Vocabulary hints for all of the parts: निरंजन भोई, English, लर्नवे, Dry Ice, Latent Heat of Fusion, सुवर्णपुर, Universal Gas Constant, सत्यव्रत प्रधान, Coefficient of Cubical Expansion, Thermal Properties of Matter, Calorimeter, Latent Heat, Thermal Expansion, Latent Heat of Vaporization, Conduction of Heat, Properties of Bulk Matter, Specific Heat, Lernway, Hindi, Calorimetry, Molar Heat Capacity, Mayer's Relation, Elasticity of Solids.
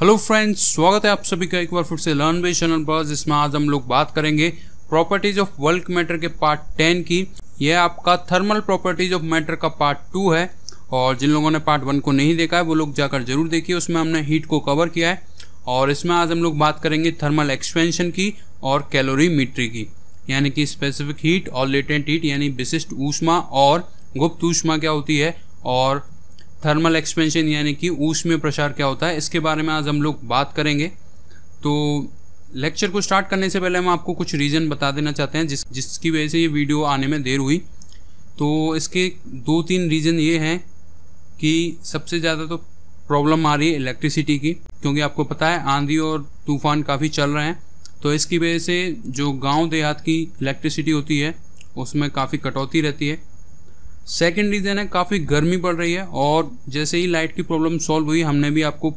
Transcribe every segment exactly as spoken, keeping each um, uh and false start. Hello friends, स्वागत है आप सभी का एक बार फिर से लर्नवे चैनल पर, जिसमें आज हम लोग बात करेंगे प्रॉपर्टीज ऑफ बल्क मैटर के पार्ट टेन की। यह आपका थर्मल प्रॉपर्टीज ऑफ मैटर का पार्ट टू है और जिन लोगों ने पार्ट वन को नहीं देखा है वो लोग जाकर जरूर देखिए, उसमें हमने हीट को कवर किया है। और इसमें आज हम लोग बात करेंगे थर्मल एक्सपेंशन की और कैलोरीमीट्री की, यानी कि स्पेसिफिक हीट और लेटेंट हीट यानी विशिष्ट ऊष्मा और गुप्त ऊष्मा क्या होती है, और थर्मल एक्सपेंशन यानी कि ऊष्मीय प्रसार क्या होता है, इसके बारे में आज हम लोग बात करेंगे। तो लेक्चर को स्टार्ट करने से पहले हम आपको कुछ रीज़न बता देना चाहते हैं जिस जिसकी वजह से ये वीडियो आने में देर हुई। तो इसके दो तीन रीज़न ये हैं कि सबसे ज़्यादा तो प्रॉब्लम आ रही है इलेक्ट्रिसिटी की, क्योंकि आपको पता है आंधी और तूफान काफ़ी चल रहे हैं, तो इसकी वजह से जो गाँव देहात की इलेक्ट्रिसिटी होती है उसमें काफ़ी कटौती रहती है। सेकेंड रीज़न है काफ़ी गर्मी बढ़ रही है, और जैसे ही लाइट की प्रॉब्लम सॉल्व हुई हमने भी आपको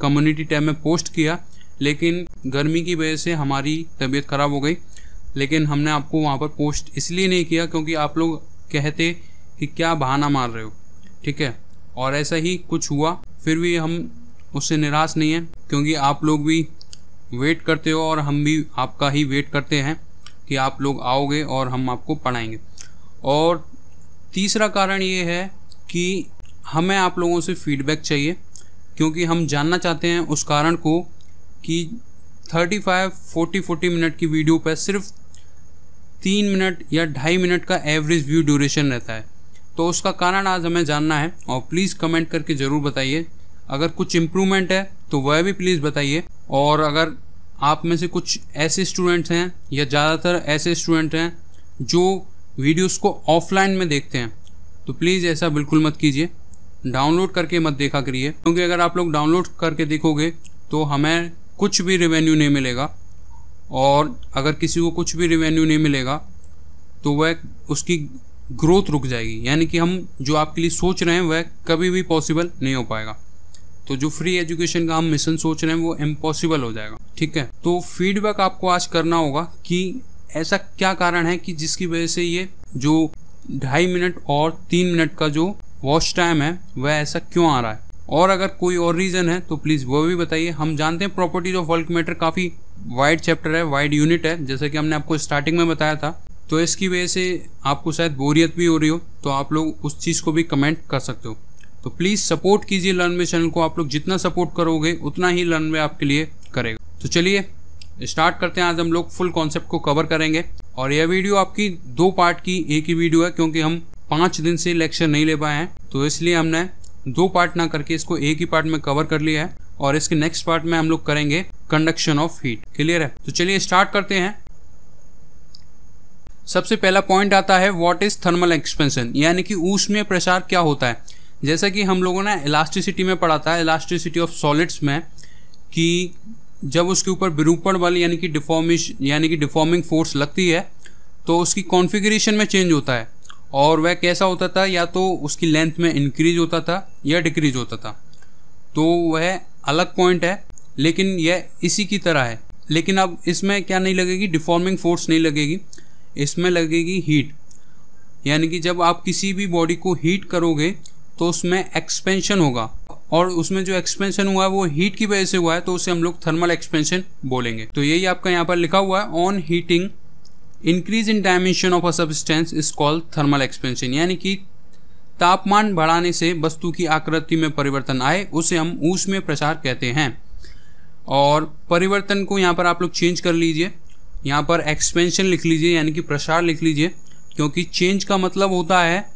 कम्युनिटी टैब में पोस्ट किया, लेकिन गर्मी की वजह से हमारी तबीयत ख़राब हो गई। लेकिन हमने आपको वहाँ पर पोस्ट इसलिए नहीं किया क्योंकि आप लोग कहते कि क्या बहाना मार रहे हो, ठीक है, और ऐसा ही कुछ हुआ। फिर भी हम उससे निराश नहीं हैं क्योंकि आप लोग भी वेट करते हो और हम भी आपका ही वेट करते हैं कि आप लोग आओगे और हम आपको पढ़ाएंगे। और तीसरा कारण ये है कि हमें आप लोगों से फीडबैक चाहिए, क्योंकि हम जानना चाहते हैं उस कारण को कि पैंतीस, चालीस, चालीस मिनट की वीडियो पर सिर्फ तीन मिनट या ढाई मिनट का एवरेज व्यू ड्यूरेशन रहता है, तो उसका कारण आज हमें जानना है। और प्लीज़ कमेंट करके ज़रूर बताइए, अगर कुछ इम्प्रूवमेंट है तो वह भी प्लीज़ बताइए। और अगर आप में से कुछ ऐसे स्टूडेंट्स हैं या ज़्यादातर ऐसे स्टूडेंट हैं जो वीडियोस को ऑफलाइन में देखते हैं, तो प्लीज़ ऐसा बिल्कुल मत कीजिए, डाउनलोड करके मत देखा करिए, क्योंकि अगर आप लोग डाउनलोड करके देखोगे तो हमें कुछ भी रेवेन्यू नहीं मिलेगा, और अगर किसी को कुछ भी रेवेन्यू नहीं मिलेगा तो वह उसकी ग्रोथ रुक जाएगी, यानी कि हम जो आपके लिए सोच रहे हैं वह कभी भी पॉसिबल नहीं हो पाएगा। तो जो फ्री एजुकेशन का हम मिशन सोच रहे हैं वो इम्पॉसिबल हो जाएगा, ठीक है। तो फीडबैक आपको आज करना होगा कि ऐसा क्या कारण है कि जिसकी वजह से ये जो ढाई मिनट और तीन मिनट का जो वॉच टाइम है वह ऐसा क्यों आ रहा है, और अगर कोई और रीज़न है तो प्लीज़ वो भी बताइए। हम जानते हैं प्रॉपर्टीज ऑफ बल्क मैटर काफ़ी वाइड चैप्टर है, वाइड यूनिट है, जैसे कि हमने आपको स्टार्टिंग में बताया था, तो इसकी वजह से आपको शायद बोरियत भी हो रही हो, तो आप लोग उस चीज़ को भी कमेंट कर सकते हो। तो प्लीज़ सपोर्ट कीजिए लर्नवे चैनल को, आप लोग जितना सपोर्ट करोगे उतना ही लर्नवे आपके लिए करेगा। तो चलिए स्टार्ट करते हैं, आज हम लोग फुल कॉन्सेप्ट को कवर करेंगे। और यह वीडियो आपकी दो पार्ट की एक ही वीडियो है, क्योंकि हम पाँच दिन से लेक्चर नहीं ले पाए हैं, तो इसलिए हमने दो पार्ट ना करके इसको एक ही पार्ट में कवर कर लिया है। और इसके नेक्स्ट पार्ट में हम लोग करेंगे कंडक्शन ऑफ हीट, क्लियर है। तो चलिए स्टार्ट करते हैं। सबसे पहला पॉइंट आता है व्हाट इज थर्मल एक्सपेंशन, यानी कि ऊष्मीय प्रसार क्या होता है। जैसा कि हम लोगों ने इलास्टिसिटी में पढ़ा था, इलास्टिसिटी ऑफ सॉलिड्स में, कि जब उसके ऊपर विरूपण बल यानी कि डिफॉर्मेश यानी कि डिफॉर्मिंग फोर्स लगती है तो उसकी कॉन्फिगरेशन में चेंज होता है, और वह कैसा होता था, या तो उसकी लेंथ में इंक्रीज होता था या डिक्रीज होता था, तो वह अलग पॉइंट है, लेकिन यह इसी की तरह है। लेकिन अब इसमें क्या नहीं लगेगी, डिफॉर्मिंग फोर्स नहीं लगेगी, इसमें लगेगी हीट, यानी कि जब आप किसी भी बॉडी को हीट करोगे तो उसमें एक्सपेंशन होगा, और उसमें जो एक्सपेंशन हुआ है वो हीट की वजह से हुआ है, तो उसे हम लोग थर्मल एक्सपेंशन बोलेंगे। तो यही आपका यहाँ पर लिखा हुआ है, on heating increase in dimension of a substance is called thermal expansion, यानी कि तापमान बढ़ाने से वस्तु की आकृति में परिवर्तन आए उसे हम ऊष्मीय प्रसार कहते हैं। और परिवर्तन को यहाँ पर आप लोग चेंज कर लीजिए, यहाँ पर एक्सपेंशन लिख लीजिए यानी कि प्रसार लिख लीजिए, क्योंकि चेंज का मतलब होता है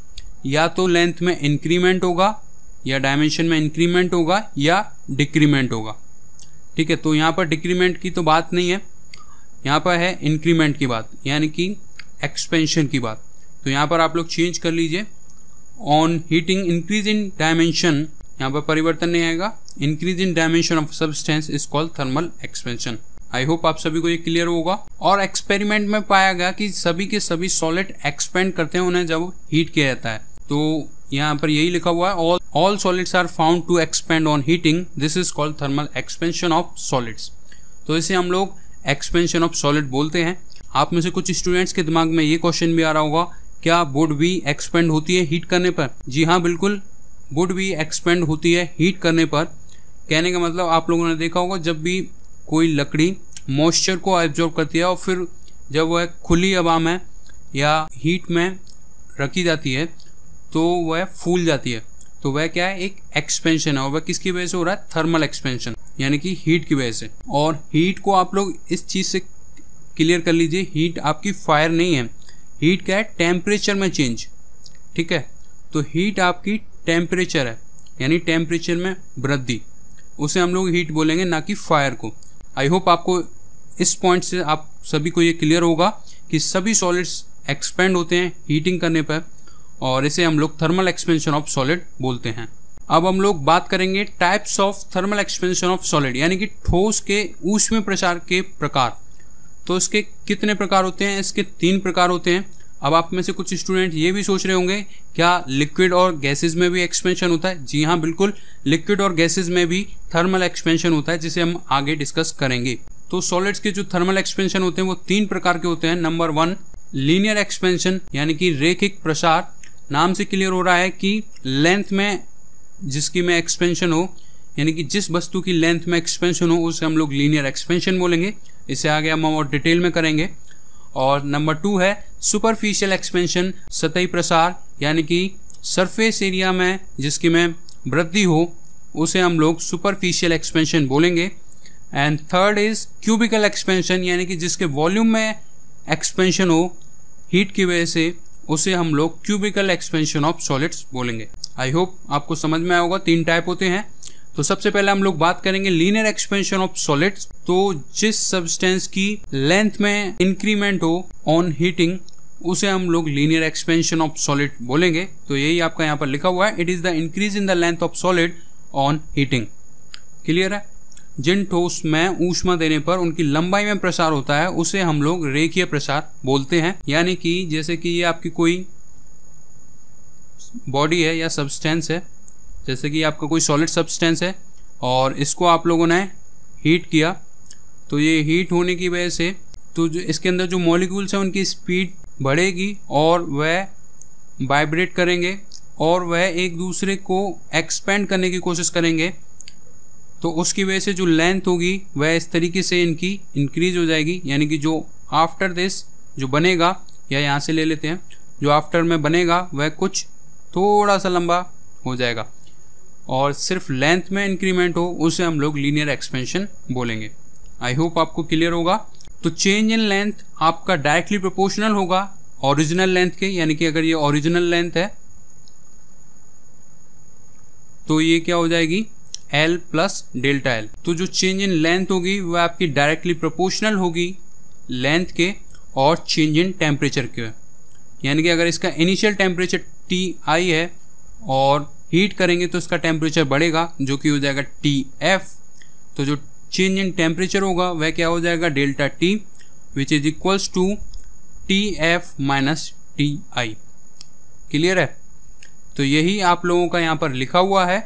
या तो लेंथ में इंक्रीमेंट होगा या डायमेंशन में इंक्रीमेंट होगा या डिक्रीमेंट होगा, ठीक है। तो यहाँ पर डिक्रीमेंट की तो बात नहीं है, यहाँ पर है इंक्रीमेंट की बात, यानी कि एक्सपेंशन की बात। तो यहाँ पर आप लोग चेंज कर लीजिए, on heating increase in dimension, यहाँ पर परिवर्तन नहीं आएगा, increase in dimension of substance is called thermal expansion. I hope आप सभी को ये क्लियर होगा। और एक्सपेरिमेंट में पाया गया कि सभी के सभी सॉलिड एक्सपेंड करते हैं उन्हें जब हीट किया जाता है, तो यहाँ पर यही लिखा हुआ है, all solids are found to expand on heating, this is called thermal expansion of solids. तो इसे हम लोग एक्सपेंशन ऑफ सॉलिड बोलते हैं। आप में से कुछ स्टूडेंट्स के दिमाग में ये क्वेश्चन भी आ रहा होगा, क्या वुड भी एक्सपेंड होती है हीट करने पर? जी हाँ, बिल्कुल वुड भी एक्सपेंड होती है हीट करने पर, कहने का मतलब आप लोगों ने देखा होगा जब भी कोई लकड़ी मॉइस्चर को एब्जॉर्ब करती है और फिर जब वह खुली हवा में या हीट में रखी जाती है तो वह फूल जाती है, तो वह क्या है, एक एक्सपेंशन है। और वह किसकी वजह से हो रहा है, थर्मल एक्सपेंशन, यानी कि हीट की वजह से। और हीट को आप लोग इस चीज़ से क्लियर कर लीजिए, हीट आपकी फायर नहीं है, हीट क्या है, टेम्परेचर में चेंज, ठीक है। तो हीट आपकी टेम्परेचर है, यानी टेम्परेचर में वृद्धि, उसे हम लोग हीट बोलेंगे, ना कि फायर को। आई होप आपको इस पॉइंट से आप सभी को ये क्लियर होगा कि सभी सॉलिड्स एक्सपेंड होते हैं हीटिंग करने पर, और इसे हम लोग थर्मल एक्सपेंशन ऑफ सॉलिड बोलते हैं। अब हम लोग बात करेंगे types of thermal expansion of solid, यानी कि ठोस के ऊष्मीय प्रसार के प्रकार। तो इसके कितने प्रकार होते हैं, इसके तीन प्रकार होते हैं। अब आप में से कुछ स्टूडेंट ये भी सोच रहे होंगे क्या लिक्विड और गैसेज में भी एक्सपेंशन होता है? जी हाँ, बिल्कुल, लिक्विड और गैसेज में भी थर्मल एक्सपेंशन होता है, जिसे हम आगे डिस्कस करेंगे। तो सॉलिड्स के जो थर्मल एक्सपेंशन होते हैं वो तीन प्रकार के होते हैं। नंबर वन, लीनियर एक्सपेंशन, यानी कि रेखिक प्रसार। नाम से क्लियर हो रहा है कि लेंथ में जिसकी में एक्सपेंशन हो, यानी कि जिस वस्तु की लेंथ में एक्सपेंशन हो उसे हम लोग लीनियर एक्सपेंशन बोलेंगे। इसे आगे हम और डिटेल में करेंगे। और नंबर टू है सुपरफिशियल एक्सपेंशन, सतही प्रसार, यानी कि सरफेस एरिया में जिसकी में वृद्धि हो उसे हम लोग सुपरफिशियल एक्सपेंशन बोलेंगे। And third is cubical expansion, यानी कि जिसके वॉल्यूम में एक्सपेंशन हो हीट की वजह से उसे हम लोग क्यूबिकल एक्सपेंशन ऑफ सॉलिड्स बोलेंगे। आई होप आपको समझ में आया होगा, तीन टाइप होते हैं। तो सबसे पहले हम लोग बात करेंगे लीनियर एक्सपेंशन ऑफ सॉलिड्स। तो जिस सब्सटेंस की लेंथ में इंक्रीमेंट हो ऑन हीटिंग उसे हम लोग लीनियर एक्सपेंशन ऑफ सॉलिड बोलेंगे। तो यही आपका यहाँ पर लिखा हुआ है, it is the increase in the length of solid on heating. Clear है? जिन ठोस में ऊष्मा देने पर उनकी लंबाई में प्रसार होता है उसे हम लोग रेखीय प्रसार बोलते हैं। यानी कि जैसे कि ये आपकी कोई बॉडी है या सब्सटेंस है, जैसे कि आपका कोई सॉलिड सब्सटेंस है और इसको आप लोगों ने हीट किया, तो ये हीट होने की वजह से तो जो इसके अंदर जो मॉलिक्यूल्स हैं उनकी स्पीड बढ़ेगी और वह वाइब्रेट करेंगे और वह एक दूसरे को एक्सपेंड करने की कोशिश करेंगे। तो उसकी वजह से जो लेंथ होगी वह इस तरीके से इनकी इंक्रीज हो जाएगी। यानी कि जो आफ्टर दिस जो बनेगा, या यहाँ से ले लेते हैं, जो आफ्टर में बनेगा वह कुछ थोड़ा सा लंबा हो जाएगा और सिर्फ लेंथ में इंक्रीमेंट हो उसे हम लोग लीनियर एक्सपेंशन बोलेंगे। आई होप आपको क्लियर होगा। तो चेंज इन लेंथ आपका डायरेक्टली प्रोपोर्शनल होगा ओरिजिनल लेंथ के, यानी कि अगर ये ओरिजिनल लेंथ है तो ये क्या हो जाएगी, L प्लस डेल्टा L। तो जो चेंज इन लेंथ होगी वह आपकी डायरेक्टली प्रोपोर्शनल होगी लेंथ के और चेंज इन टेम्परेचर के। यानी कि अगर इसका इनिशियल टेम्परेचर Ti है और हीट करेंगे तो इसका टेम्परेचर बढ़ेगा जो कि हो जाएगा Tf। तो जो चेंज इन टेम्परेचर होगा वह क्या हो जाएगा, delta T which is equals to Tf minus Ti। Clear है? तो यही आप लोगों का यहाँ पर लिखा हुआ है,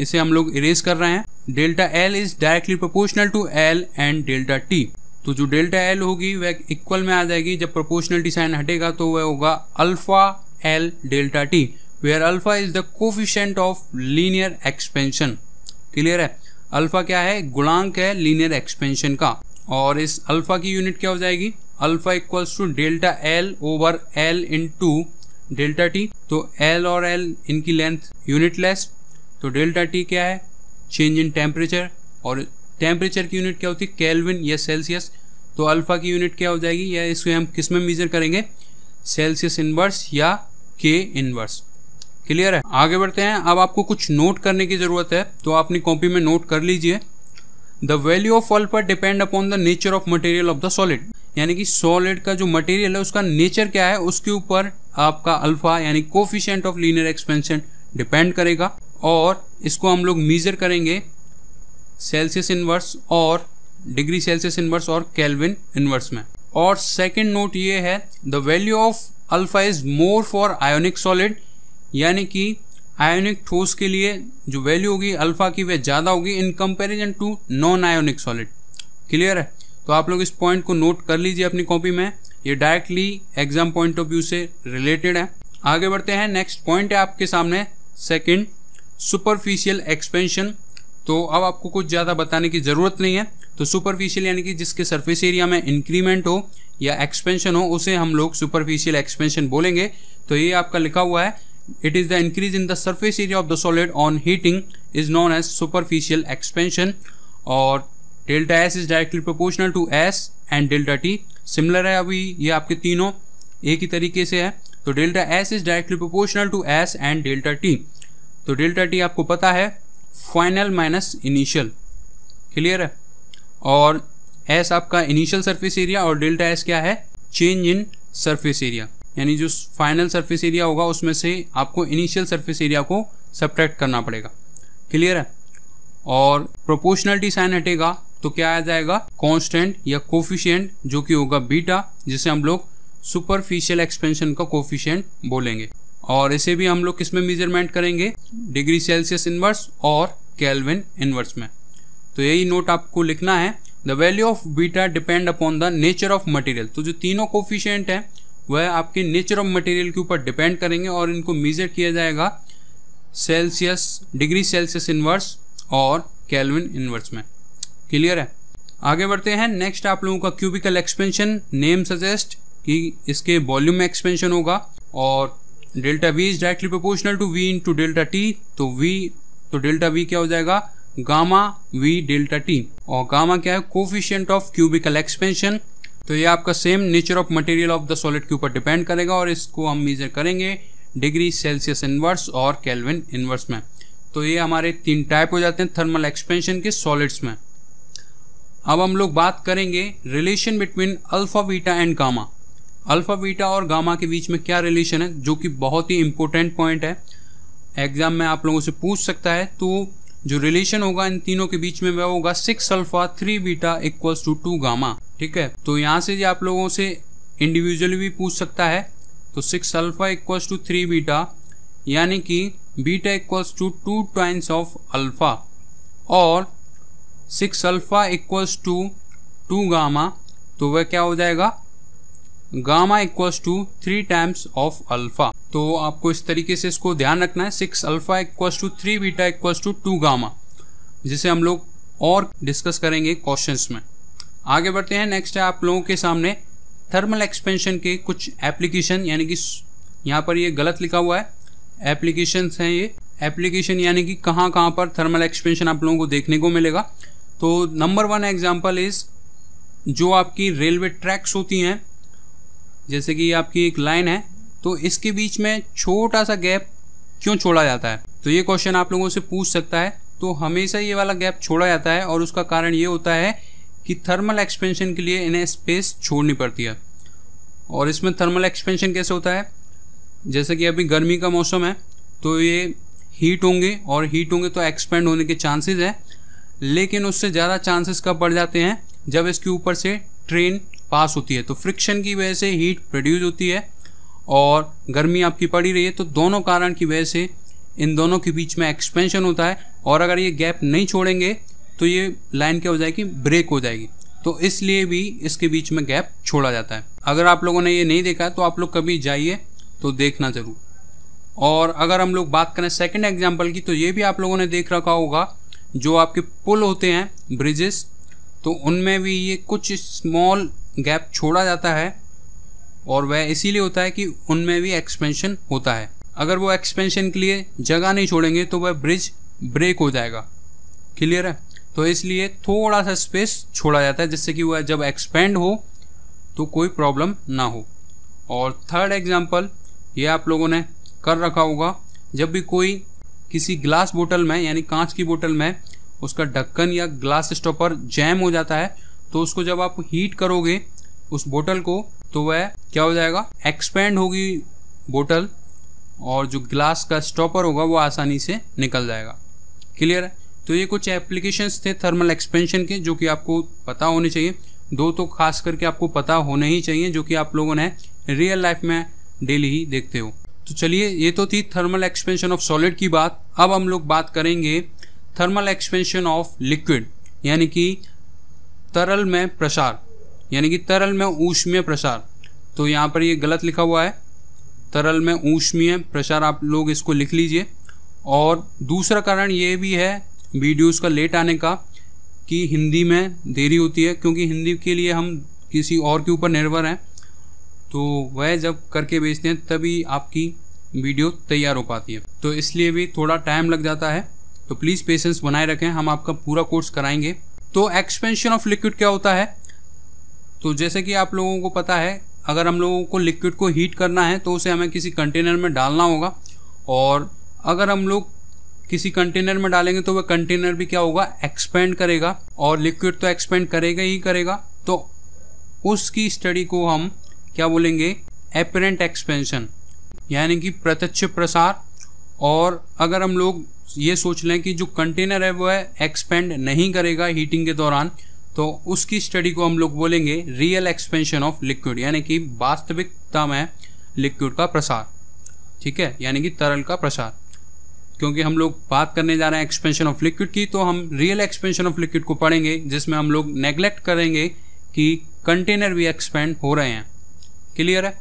इसे हम लोग इरेज कर रहे हैं। Delta L is directly proportional to L and delta T। तो जो डेल्टा L होगी वह इक्वल में आ जाएगी, जब प्रोपोर्शनलिटी साइन हटेगा तो वह होगा alpha L delta T, where alpha is the coefficient of linear expansion. Clear है? अल्फा क्या है, गुणांक है लीनियर एक्सपेंशन का, और इस अल्फा की यूनिट क्या हो जाएगी, alpha equals to delta L over L into delta T। तो L और L इनकी लेंथ यूनिटलेस, तो डेल्टा T क्या है, चेंज इन टेम्परेचर, और टेम्परेचर की यूनिट क्या होती है, केल्विन या सेल्सियस। तो अल्फा की यूनिट क्या हो जाएगी, या इसको हम किस में मेजर करेंगे, सेल्सियस इनवर्स या के इनवर्स। क्लियर है? आगे बढ़ते हैं। अब आपको कुछ नोट करने की ज़रूरत है, तो आप अपनी कॉपी में नोट कर लीजिए। The value of alpha depend upon the nature of material of the solid, यानी कि सॉलिड का जो मटेरियल है उसका नेचर क्या है उसके ऊपर आपका अल्फा यानी coefficient of linear expansion depend करेगा, और इसको हम लोग मेजर करेंगे सेल्सियस इनवर्स और डिग्री सेल्सियस इनवर्स और केल्विन इनवर्स में। और सेकंड नोट ये है, the value of alpha is more for ionic solid, यानी कि आयोनिक ठोस के लिए जो वैल्यू होगी अल्फा की वह ज़्यादा होगी in comparison to non ionic solid. Clear है? तो आप लोग इस पॉइंट को नोट कर लीजिए अपनी कॉपी में, ये directly exam point of view से रिलेटेड है। आगे बढ़ते हैं, नेक्स्ट पॉइंट है आपके सामने सेकेंड, सुपरफिशियल एक्सपेंशन। तो अब आपको कुछ ज़्यादा बताने की ज़रूरत नहीं है। तो सुपरफिशियल यानी कि जिसके सरफेस एरिया में इंक्रीमेंट हो या एक्सपेंशन हो उसे हम लोग सुपरफिशियल एक्सपेंशन बोलेंगे। तो ये आपका लिखा हुआ है, it is the increase in the surface area of the solid on heating is known as superficial expansion. और delta S is directly proportional to S and delta T, similar है अभी ये आपके तीनों एक ही तरीके से है। तो delta S is directly proportional to S and delta T. तो डेल्टा टी आपको पता है फाइनल माइनस इनिशियल, क्लियर है। और एस आपका इनिशियल सरफेस एरिया और डेल्टा एस क्या है, चेंज इन सरफेस एरिया, यानी जो फाइनल सरफेस एरिया होगा उसमें से आपको इनिशियल सरफेस एरिया को सब्ट्रैक्ट करना पड़ेगा, क्लियर है। और प्रोपोर्शनलिटी साइन हटेगा तो क्या आ जाएगा, कांस्टेंट या कोफिशिएंट, जो कि होगा बीटा, जिसे हम लोग सुपरफिशियल एक्सपेंशन का कोफिशिएंट बोलेंगे। और इसे भी हम लोग किस में मेजरमेंट करेंगे, डिग्री सेल्सियस इन्वर्स और केल्विन इन्वर्स में। तो यही नोट आपको लिखना है, the value of beta depend upon the nature of material. तो जो तीनों कोफिशिएंट हैं वह आपके नेचर ऑफ मटेरियल के ऊपर डिपेंड करेंगे और इनको मेजर किया जाएगा सेल्सियस, डिग्री सेल्सियस इन्वर्स और केल्विन इन्वर्स में, क्लियर है। आगे बढ़ते हैं, नेक्स्ट आप लोगों का क्यूबिकल एक्सपेंशन, नेम सजेस्ट कि इसके वॉल्यूम में एक्सपेंशन होगा। और delta V is directly proportional to V into delta T, तो वी तो डेल्टा वी क्या हो जाएगा, गामा वी डेल्टा टी। और गामा क्या है, कोफिशिएंट ऑफ क्यूबिकल एक्सपेंशन। तो ये आपका same nature of material of the solid के ऊपर डिपेंड करेगा और इसको हम मेजर करेंगे डिग्री सेल्सियस इन्वर्स और केल्विन इन्वर्स में। तो ये हमारे तीन टाइप हो जाते हैं थर्मल एक्सपेंशन के सॉलिड्स में। अब हम लोग बात करेंगे relation between alpha beta and gamma. Alpha beta और गामा के बीच में क्या रिलेशन है, जो कि बहुत ही इम्पोर्टेंट पॉइंट है, एग्जाम में आप लोगों से पूछ सकता है। तो जो रिलेशन होगा इन तीनों के बीच में वह होगा six alpha three beta equals to two gamma, ठीक है। तो यहाँ से आप लोगों से इंडिविजुअली भी पूछ सकता है। तो six alpha equals to three beta, यानी कि beta equals to two times of alpha, और six alpha equals to two gamma, तो वह क्या हो जाएगा, gamma equals to three times of alpha. तो आपको इस तरीके से इसको ध्यान रखना है, six alpha equals to three beta equals to two gamma, जिसे हम लोग और डिस्कस करेंगे क्वेश्चंस में। आगे बढ़ते हैं, नेक्स्ट है आप लोगों के सामने थर्मल एक्सपेंशन के कुछ एप्लीकेशन, यानी कि यहाँ पर ये गलत लिखा हुआ है, एप्लीकेशंस हैं ये, एप्लीकेशन यानी कि कहाँ कहाँ पर थर्मल एक्सपेंशन आप लोगों को देखने को मिलेगा। तो नंबर वन एग्जाम्पल इज जो आपकी रेलवे ट्रैक्स होती हैं, जैसे कि आपकी एक लाइन है तो इसके बीच में छोटा सा गैप क्यों छोड़ा जाता है, तो ये क्वेश्चन आप लोगों से पूछ सकता है। तो हमेशा ये वाला गैप छोड़ा जाता है और उसका कारण ये होता है कि थर्मल एक्सपेंशन के लिए इन्हें स्पेस छोड़नी पड़ती है। और इसमें थर्मल एक्सपेंशन कैसे होता है, जैसे कि अभी गर्मी का मौसम है तो ये हीट होंगे और हीट होंगे तो एक्सपेंड होने के चांसेस हैं, लेकिन उससे ज़्यादा चांसेस कब बढ़ जाते हैं, जब इसके ऊपर से ट्रेन पास होती है तो फ्रिक्शन की वजह से हीट प्रोड्यूस होती है और गर्मी आपकी पड़ी रही है। तो दोनों कारण की वजह से इन दोनों के बीच में एक्सपेंशन होता है, और अगर ये गैप नहीं छोड़ेंगे तो ये लाइन क्या हो जाएगी, ब्रेक हो जाएगी। तो इसलिए भी इसके बीच में गैप छोड़ा जाता है। अगर आप लोगों ने ये नहीं देखा तो आप लोग कभी जाइए तो देखना ज़रूर। और अगर हम लोग बात करें सेकेंड एग्जाम्पल की, तो ये भी आप लोगों ने देख रखा होगा, जो आपके पुल होते हैं, ब्रिजेस, तो उनमें भी ये कुछ स्मॉल गैप छोड़ा जाता है और वह इसीलिए होता है कि उनमें भी एक्सपेंशन होता है। अगर वो एक्सपेंशन के लिए जगह नहीं छोड़ेंगे तो वह ब्रिज ब्रेक हो जाएगा, क्लियर है। तो इसलिए थोड़ा सा स्पेस छोड़ा जाता है, जिससे कि वह जब एक्सपेंड हो तो कोई प्रॉब्लम ना हो। और थर्ड एग्जांपल ये आप लोगों ने कर रखा होगा, जब भी कोई किसी ग्लास बोतल में, यानी कांच की बोतल में, उसका ढक्कन या ग्लास स्टॉपर जैम हो जाता है, तो उसको जब आप हीट करोगे उस बोतल को, तो वह क्या हो जाएगा, एक्सपेंड होगी बोतल और जो ग्लास का स्टॉपर होगा वो आसानी से निकल जाएगा, क्लियर है। तो ये कुछ एप्लीकेशंस थे थर्मल एक्सपेंशन के, जो कि आपको पता होने चाहिए। दो तो खास करके आपको पता होने ही चाहिए, जो कि आप लोगों ने रियल लाइफ में डेली ही देखते हो। तो चलिए, ये तो थी थर्मल एक्सपेंशन ऑफ सॉलिड की बात। अब हम लोग बात करेंगे थर्मल एक्सपेंशन ऑफ लिक्विड, यानी कि तरल में प्रसार, यानी कि तरल में ऊष्मीय प्रसार। तो यहाँ पर ये गलत लिखा हुआ है, तरल में ऊष्मीय प्रसार, आप लोग इसको लिख लीजिए। और दूसरा कारण ये भी है वीडियोस का लेट आने का कि हिंदी में देरी होती है, क्योंकि हिंदी के लिए हम किसी और के ऊपर निर्भर हैं, तो वह जब करके बेचते हैं तभी आपकी वीडियो तैयार हो पाती है, तो इसलिए भी थोड़ा टाइम लग जाता है। तो प्लीज़ पेशेंस बनाए रखें, हम आपका पूरा कोर्स कराएंगे। तो एक्सपेंशन ऑफ लिक्विड क्या होता है? तो जैसे कि आप लोगों को पता है, अगर हम लोगों को लिक्विड को हीट करना है तो उसे हमें किसी कंटेनर में डालना होगा, और अगर हम लोग किसी कंटेनर में डालेंगे तो वह कंटेनर भी क्या होगा, एक्सपेंड करेगा, और लिक्विड तो एक्सपेंड करेगा ही करेगा। तो उसकी स्टडी को हम क्या बोलेंगे, एपेरेंट एक्सपेंशन, यानी कि प्रत्यक्ष प्रसार। और अगर हम लोग ये सोच लें कि जो कंटेनर है वह एक्सपेंड नहीं करेगा हीटिंग के दौरान, तो उसकी स्टडी को हम लोग बोलेंगे रियल एक्सपेंशन ऑफ लिक्विड, यानी कि वास्तविकता में लिक्विड का प्रसार, ठीक है, यानी कि तरल का प्रसार। क्योंकि हम लोग बात करने जा रहे हैं एक्सपेंशन ऑफ लिक्विड की, तो हम रियल एक्सपेंशन ऑफ लिक्विड को पढ़ेंगे, जिसमें हम लोग नेग्लेक्ट करेंगे कि कंटेनर भी एक्सपेंड हो रहे हैं। क्लियर है?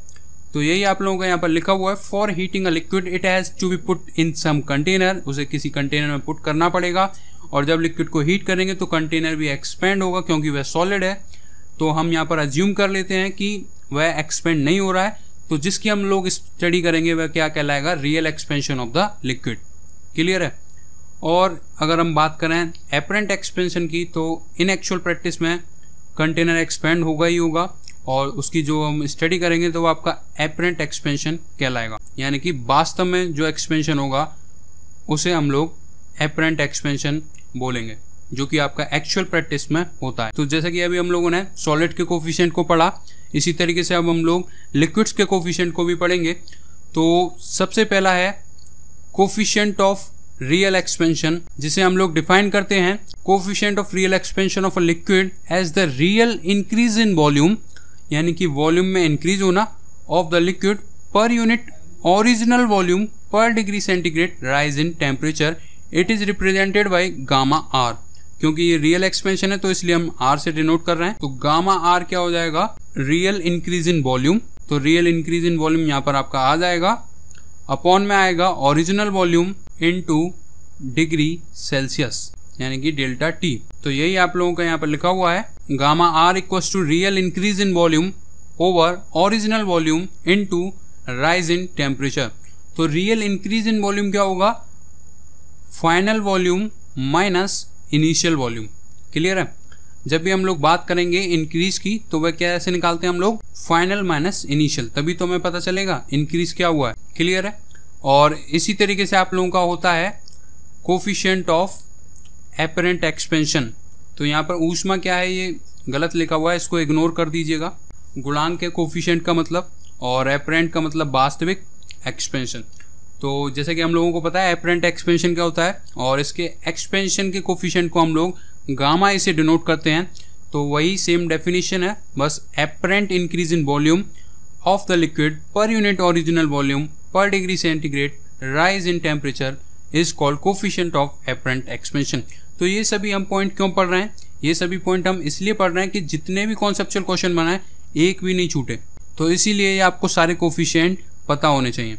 तो यही आप लोगों का यहाँ पर लिखा हुआ है, for heating a liquid it has to be put in some container, उसे किसी कंटेनर में पुट करना पड़ेगा, और जब लिक्विड को हीट करेंगे तो कंटेनर भी एक्सपेंड होगा, क्योंकि वह सॉलिड है। तो हम यहाँ पर अज्यूम कर लेते हैं कि वह एक्सपेंड नहीं हो रहा है, तो जिसकी हम लोग स्टडी करेंगे वह क्या कहलाएगा, real expansion of the liquid. Clear है? और अगर हम बात करें एपरेंट एक्सपेंशन की, तो इन एक्चुअल प्रैक्टिस में कंटेनर एक्सपेंड होगा ही होगा, और उसकी जो हम स्टडी करेंगे तो वो आपका एपरेंट एक्सपेंशन कहलाएगा, यानी कि वास्तव में जो एक्सपेंशन होगा उसे हम लोग एपरेंट एक्सपेंशन बोलेंगे, जो कि आपका एक्चुअल प्रैक्टिस में होता है। तो जैसे कि अभी हम लोगों ने सॉलिड के कोफिशिएंट को पढ़ा, इसी तरीके से अब हम लोग लिक्विड्स के कोफिशिएंट को भी पढ़ेंगे। तो सबसे पहला है कोफिशिएंट ऑफ रियल एक्सपेंशन, जिसे हम लोग डिफाइन करते हैं, coefficient of real expansion of a liquid as the real increase in volume, यानी कि वॉल्यूम में इंक्रीज होना, ऑफ द लिक्विड पर यूनिट ओरिजिनल वॉल्यूम पर degree centigrade rise in temperature, it is represented by gamma R. क्योंकि ये real expansion है तो इसलिए हम आर से डिनोट कर रहे हैं, तो गामा आर क्या हो जाएगा, रियल इंक्रीज इन वॉल्यूम। तो रियल इंक्रीज इन वॉल्यूम यहाँ पर आपका आ जाएगा, अपॉन में आएगा original volume into degree Celsius, यानी कि डेल्टा टी। तो यही आप लोगों का यहाँ पर लिखा हुआ है, gamma R equals to real increase in volume over original volume into rise in temperature. तो रियल इंक्रीज इन वॉल्यूम क्या होगा, final volume minus initial volume. Clear है? जब भी हम लोग बात करेंगे इंक्रीज की, तो वह क्या ऐसे निकालते हैं हम लोग, फाइनल माइनस इनिशियल, तभी तो हमें पता चलेगा इंक्रीज क्या हुआ है। क्लियर है? और इसी तरीके से आप लोगों का होता है कोफिशिएंट ऑफ एपरेंट एक्सपेंशन। तो यहाँ पर ऊष्मा क्या है, ये गलत लिखा हुआ है, इसको इग्नोर कर दीजिएगा। गुणांक है कोफिशिएंट का मतलब, और एपरेंट का मतलब वास्तविक एक्सपेंशन। तो जैसे कि हम लोगों को पता है एपरेंट एक्सपेंशन क्या होता है, और इसके एक्सपेंशन के कोफिशिएंट को हम लोग गामा इसे डिनोट करते हैं। तो वही सेम डेफिनेशन है, बस apparent increase in volume of the liquid पर यूनिट ओरिजिनल वॉल्यूम पर degree centigrade rise in temperature is called coefficient of apparent expansion. तो ये सभी हम पॉइंट क्यों पढ़ रहे हैं, ये सभी पॉइंट हम इसलिए पढ़ रहे हैं कि जितने भी कॉन्सेप्चुअल क्वेश्चन बनाए एक भी नहीं छूटे, तो इसीलिए ये आपको सारे कोफिशिएंट पता होने चाहिए।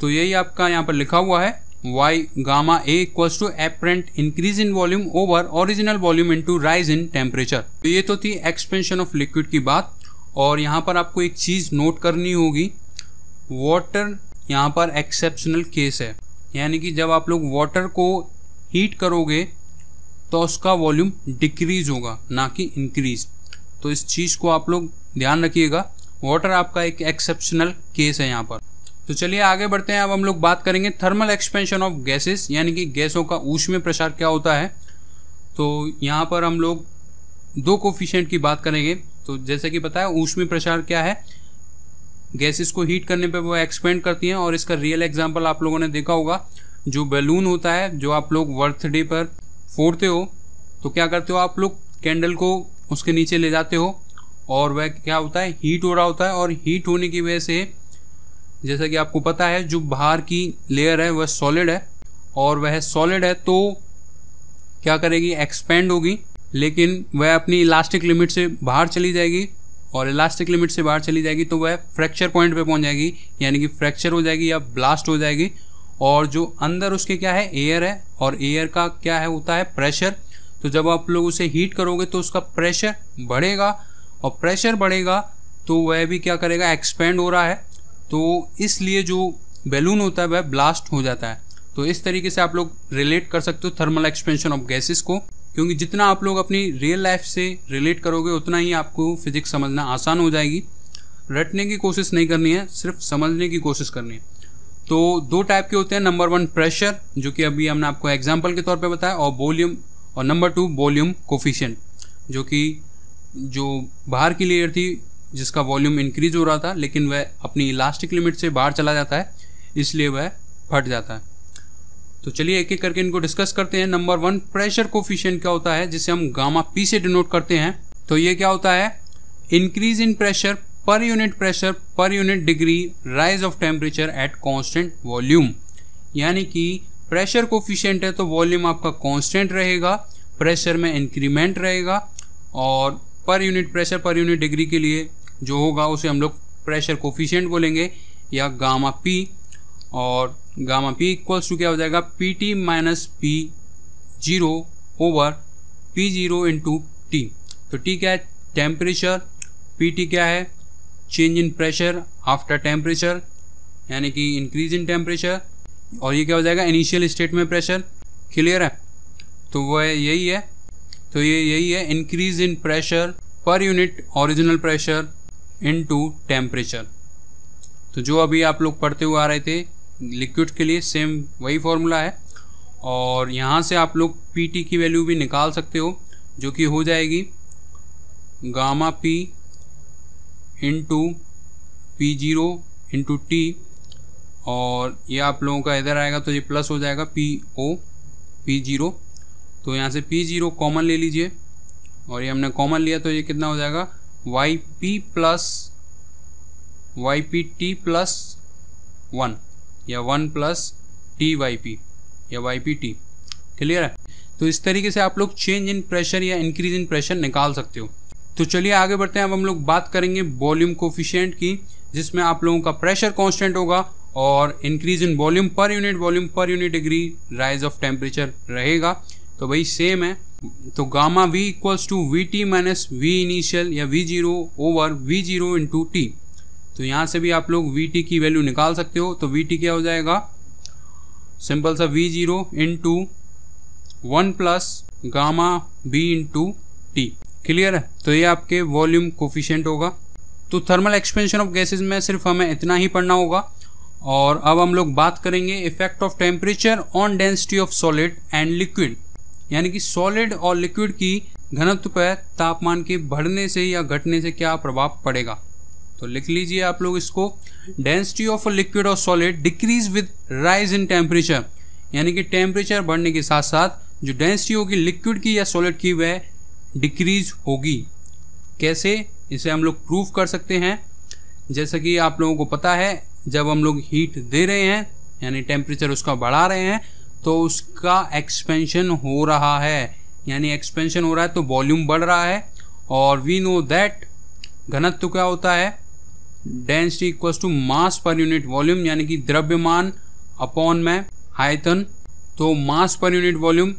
तो यही आपका यहाँ पर लिखा हुआ है, Y gamma A equals to apparent increase in volume over original volume into rise in temperature. तो ये तो थी एक्सपेंशन ऑफ लिक्विड की बात। और यहाँ पर आपको एक चीज़ नोट करनी होगी, वाटर यहाँ पर एक्सेप्शनल केस है, यानी कि जब आप लोग वाटर को हीट करोगे तो उसका वॉल्यूम डिक्रीज होगा, ना कि इंक्रीज। तो इस चीज़ को आप लोग ध्यान रखिएगा, वाटर आपका एक एक्सेप्शनल केस है यहाँ पर। तो चलिए आगे बढ़ते हैं, अब हम लोग बात करेंगे थर्मल एक्सपेंशन ऑफ गैसेस, यानी कि गैसों का ऊष्मीय प्रसार क्या होता है। तो यहाँ पर हम लोग दो कोफिशिएंट की बात करेंगे। तो जैसे कि पता है ऊष्मीय प्रसार क्या है, गैसेस को हीट करने पे वो एक्सपेंड करती हैं, और इसका रियल एग्जांपल आप लोगों ने देखा होगा, जो बैलून होता है जो आप लोग बर्थडे पर फोड़ते हो, तो क्या करते हो आप लोग, कैंडल को उसके नीचे ले जाते हो, और वह क्या होता है, हीट हो रहा होता है, और हीट होने की वजह से जैसा कि आपको पता है जो बाहर की लेयर है वह सॉलिड है, और वह सॉलिड है तो क्या करेगी, एक्सपेंड होगी, लेकिन वह अपनी इलास्टिक लिमिट से बाहर चली जाएगी, और इलास्टिक लिमिट से बाहर चली जाएगी तो वह फ्रैक्चर पॉइंट पे पहुंच जाएगी, यानी कि फ्रैक्चर हो जाएगी या ब्लास्ट हो जाएगी, और जो अंदर उसके क्या है एयर है, और एयर का क्या है होता है प्रेशर। तो जब आप लोग उसे हीट करोगे तो उसका प्रेशर बढ़ेगा, और प्रेशर बढ़ेगा तो वह भी क्या करेगा एक्सपेंड हो रहा है, तो इसलिए जो बैलून होता है वह ब्लास्ट हो जाता है। तो इस तरीके से आप लोग रिलेट कर सकते हो थर्मल एक्सपेंशन ऑफ गैसेस को, क्योंकि जितना आप लोग अपनी रियल लाइफ से रिलेट करोगे उतना ही आपको फिजिक्स समझना आसान हो जाएगी। रटने की कोशिश नहीं करनी है, सिर्फ समझने की कोशिश करनी है। तो दो टाइप के होते हैं, नंबर वन प्रेशर जो कि अभी हमने आपको एग्जाम्पल के तौर पे बताया, और वॉल्यूम, और नंबर टू वॉल्यूम कोफिशिएंट जो कि जो बाहर की लेयर थी जिसका वॉल्यूम इंक्रीज हो रहा था लेकिन वह अपनी इलास्टिक लिमिट से बाहर चला जाता है इसलिए वह फट जाता है। तो चलिए एक एक करके इनको डिस्कस करते हैं। नंबर वन प्रेशर कोफिशिएंट क्या होता है, जिसे हम गामा पी से डिनोट करते हैं। तो ये क्या होता है, increase in pressure per unit pressure per unit degree rise of temperature at constant volume. यानी कि प्रेशर कोफिशिएंट है तो वॉल्यूम आपका कांस्टेंट रहेगा, प्रेशर में इंक्रीमेंट रहेगा, और per unit pressure per unit degree के लिए जो होगा उसे हम लोग प्रेशर कोफिशिएंट बोलेंगे या गामा पी। और गामा पी इक्वल्स टू क्या हो जाएगा, P T minus P zero over P zero into T. तो टी क्या है टेम्परेचर, पी टी क्या है change in pressure after temperature यानी कि इंक्रीज इन टेम्परेचर, और ये क्या हो जाएगा इनिशियल स्टेट में प्रेशर। क्लियर है, तो वह यही है, तो ये यही है increase in pressure per unit original pressure into temperature. तो जो अभी आप लोग पढ़ते हुए आ रहे थे लिक्विड के लिए सेम वही फॉर्मूला है, और यहाँ से आप लोग पी टी की वैल्यू भी निकाल सकते हो जो कि हो जाएगी gamma P into P zero into T, और ये आप लोगों का इधर आएगा तो ये प्लस हो जाएगा पी ओ पी जीरो। तो यहाँ से पी जीरो कॉमन ले लीजिए, और ये हमने कॉमन लिया तो ये कितना हो जाएगा Y P plus Y P T plus one या one plus T Y P या वाई पी टी। क्लियर है, तो इस तरीके से आप लोग चेंज इन प्रेशर या इंक्रीज इन प्रेशर निकाल सकते हो। तो चलिए आगे बढ़ते हैं, अब हम लोग बात करेंगे वॉल्यूम कोफिशिएंट की, जिसमें आप लोगों का प्रेशर कांस्टेंट होगा और increase in volume per unit volume per unit degree rise of temperature रहेगा। तो भाई सेम है, तो gamma V equals to V T minus V initial या V zero over V zero into T. तो यहाँ से भी आप लोग वी टी की वैल्यू निकाल सकते हो। तो वी टी क्या हो जाएगा सिंपल सा V zero into one plus gamma B into T. Clear है, तो ये आपके वॉल्यूम कोफिशिएंट होगा। तो थर्मल एक्सपेंशन ऑफ गैसेस में सिर्फ हमें इतना ही पढ़ना होगा। और अब हम लोग बात करेंगे effect of temperature on density of solid and liquid, यानी कि सॉलिड और लिक्विड की घनत्व पर तापमान के बढ़ने से या घटने से क्या प्रभाव पड़ेगा। तो लिख लीजिए आप लोग इसको, डेंसिटी ऑफ लिक्विड और solid decrease with rise in temperature, यानी कि टेम्परेचर बढ़ने के साथ साथ जो डेंसिटी होगी लिक्विड की या सॉलिड की वह डिक्रीज होगी। कैसे, इसे हम लोग प्रूव कर सकते हैं। जैसा कि आप लोगों को पता है जब हम लोग हीट दे रहे हैं यानी टेम्परेचर उसका बढ़ा रहे हैं तो उसका एक्सपेंशन हो रहा है, यानी एक्सपेंशन हो रहा है तो वॉल्यूम बढ़ रहा है। और वी नो दैट घनत्व क्या होता है, density equals to mass per unit volume, यानी कि द्रव्यमान अपॉन में आयतन। तो mass per unit volume,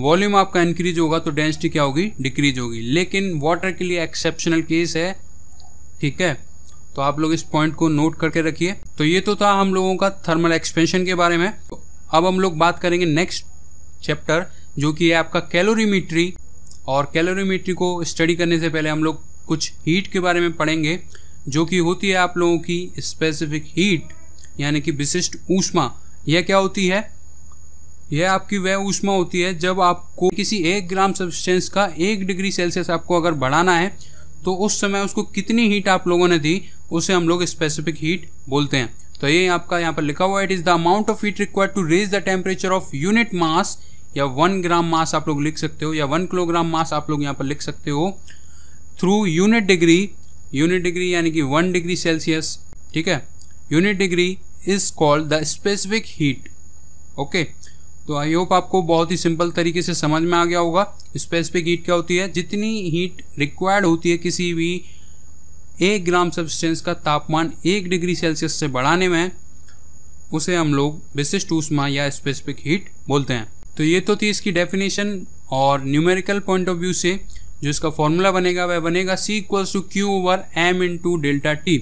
volume आपका इंक्रीज होगा तो डेंसिटी क्या होगी डिक्रीज होगी। लेकिन वाटर के लिए एक्सेप्शनल केस है, ठीक है, तो आप लोग इस पॉइंट को नोट करके रखिए। तो ये तो था हम लोगों का थर्मल एक्सपेंशन के बारे में। तो अब हम लोग बात करेंगे नेक्स्ट चैप्टर जो कि है आपका कैलोरीमेट्री, और कैलोरीमेट्री को स्टडी करने से पहले हम लोग कुछ हीट के बारे में पढ़ेंगे जो कि होती है आप लोगों की स्पेसिफिक हीट, यानी कि विशिष्ट ऊष्मा। यह क्या होती है, यह आपकी वह ऊष्मा होती है जब आपको किसी एक ग्राम सब्सटेंस का एक डिग्री सेल्सियस आपको अगर बढ़ाना है तो उस समय उसको कितनी हीट आप लोगों ने दी उसे हम लोग स्पेसिफिक हीट बोलते हैं। तो ये आपका यहाँ पर लिखा हुआ है, it is the amount of heat required to raise the temperature of unit mass, या वन ग्राम मास आप लोग लिख सकते हो या वन किलोग्राम मास आप लोग यहाँ पर लिख सकते हो, through unit degree, unit degree यानी कि वन डिग्री सेल्सियस, ठीक है, unit degree is called the specific heat. Okay, तो आई होप आपको बहुत ही सिंपल तरीके से समझ में आ गया होगा। स्पेसिफिक हीट क्या होती है, जितनी हीट रिक्वायर्ड होती है किसी भी एक ग्राम सब्सटेंस का तापमान एक डिग्री सेल्सियस से बढ़ाने में उसे हम लोग विशिष्ट ऊष्मा या स्पेसिफिक हीट बोलते हैं। तो ये तो थी इसकी डेफिनेशन, और न्यूमेरिकल पॉइंट ऑफ व्यू से जो इसका फॉर्मूला बनेगा वह बनेगा C equals to Q over M into delta T.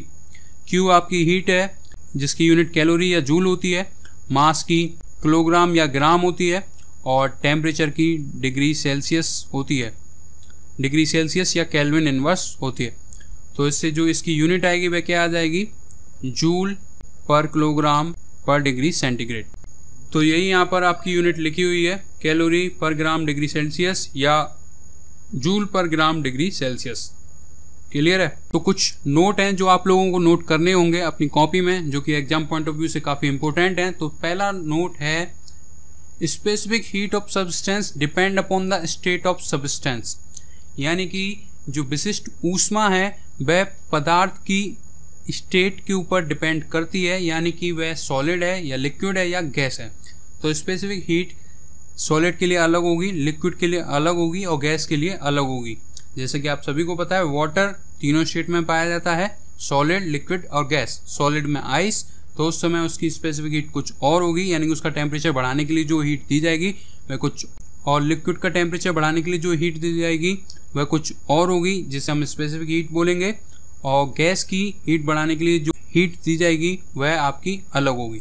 Q आपकी हीट है जिसकी यूनिट कैलोरी या जूल होती है, मास की किलोग्राम या ग्राम होती है, और टेम्परेचर की डिग्री सेल्सियस होती है, डिग्री सेल्सियस या केल्विन इन्वर्स होती है। तो इससे जो इसकी यूनिट आएगी वह क्या आ जाएगी, जूल पर किलोग्राम पर डिग्री सेंटीग्रेड। तो यही यहाँ पर आपकी यूनिट लिखी हुई है, calorie per gram degree Celsius या joule per gram degree Celsius. Clear है। तो कुछ नोट हैं जो आप लोगों को नोट करने होंगे अपनी कॉपी में, जो कि एग्जाम पॉइंट ऑफ व्यू से काफ़ी इंपॉर्टेंट हैं। तो पहला नोट है, specific heat of substance depend upon the state of substance, यानी कि जो विशिष्ट ऊष्मा है वह पदार्थ की स्टेट के ऊपर डिपेंड करती है, यानी कि वह सॉलिड है या लिक्विड है या गैस है। तो स्पेसिफिक हीट सॉलिड के लिए अलग होगी, लिक्विड के लिए अलग होगी और गैस के लिए अलग होगी। जैसे कि आप सभी को पता है वाटर तीनों स्टेट में पाया जाता है, सॉलिड, लिक्विड और गैस। सॉलिड में आइस, तो उस समय उसकी स्पेसिफिक हीट कुछ और होगी, यानी कि उसका टेम्परेचर बढ़ाने के लिए जो हीट दी जाएगी वह कुछ, और लिक्विड का टेम्परेचर बढ़ाने के लिए जो हीट दी जाएगी वह कुछ और होगी जिसे हम स्पेसिफिक हीट बोलेंगे, और गैस की हीट बढ़ाने के लिए जो हीट दी जाएगी वह आपकी अलग होगी।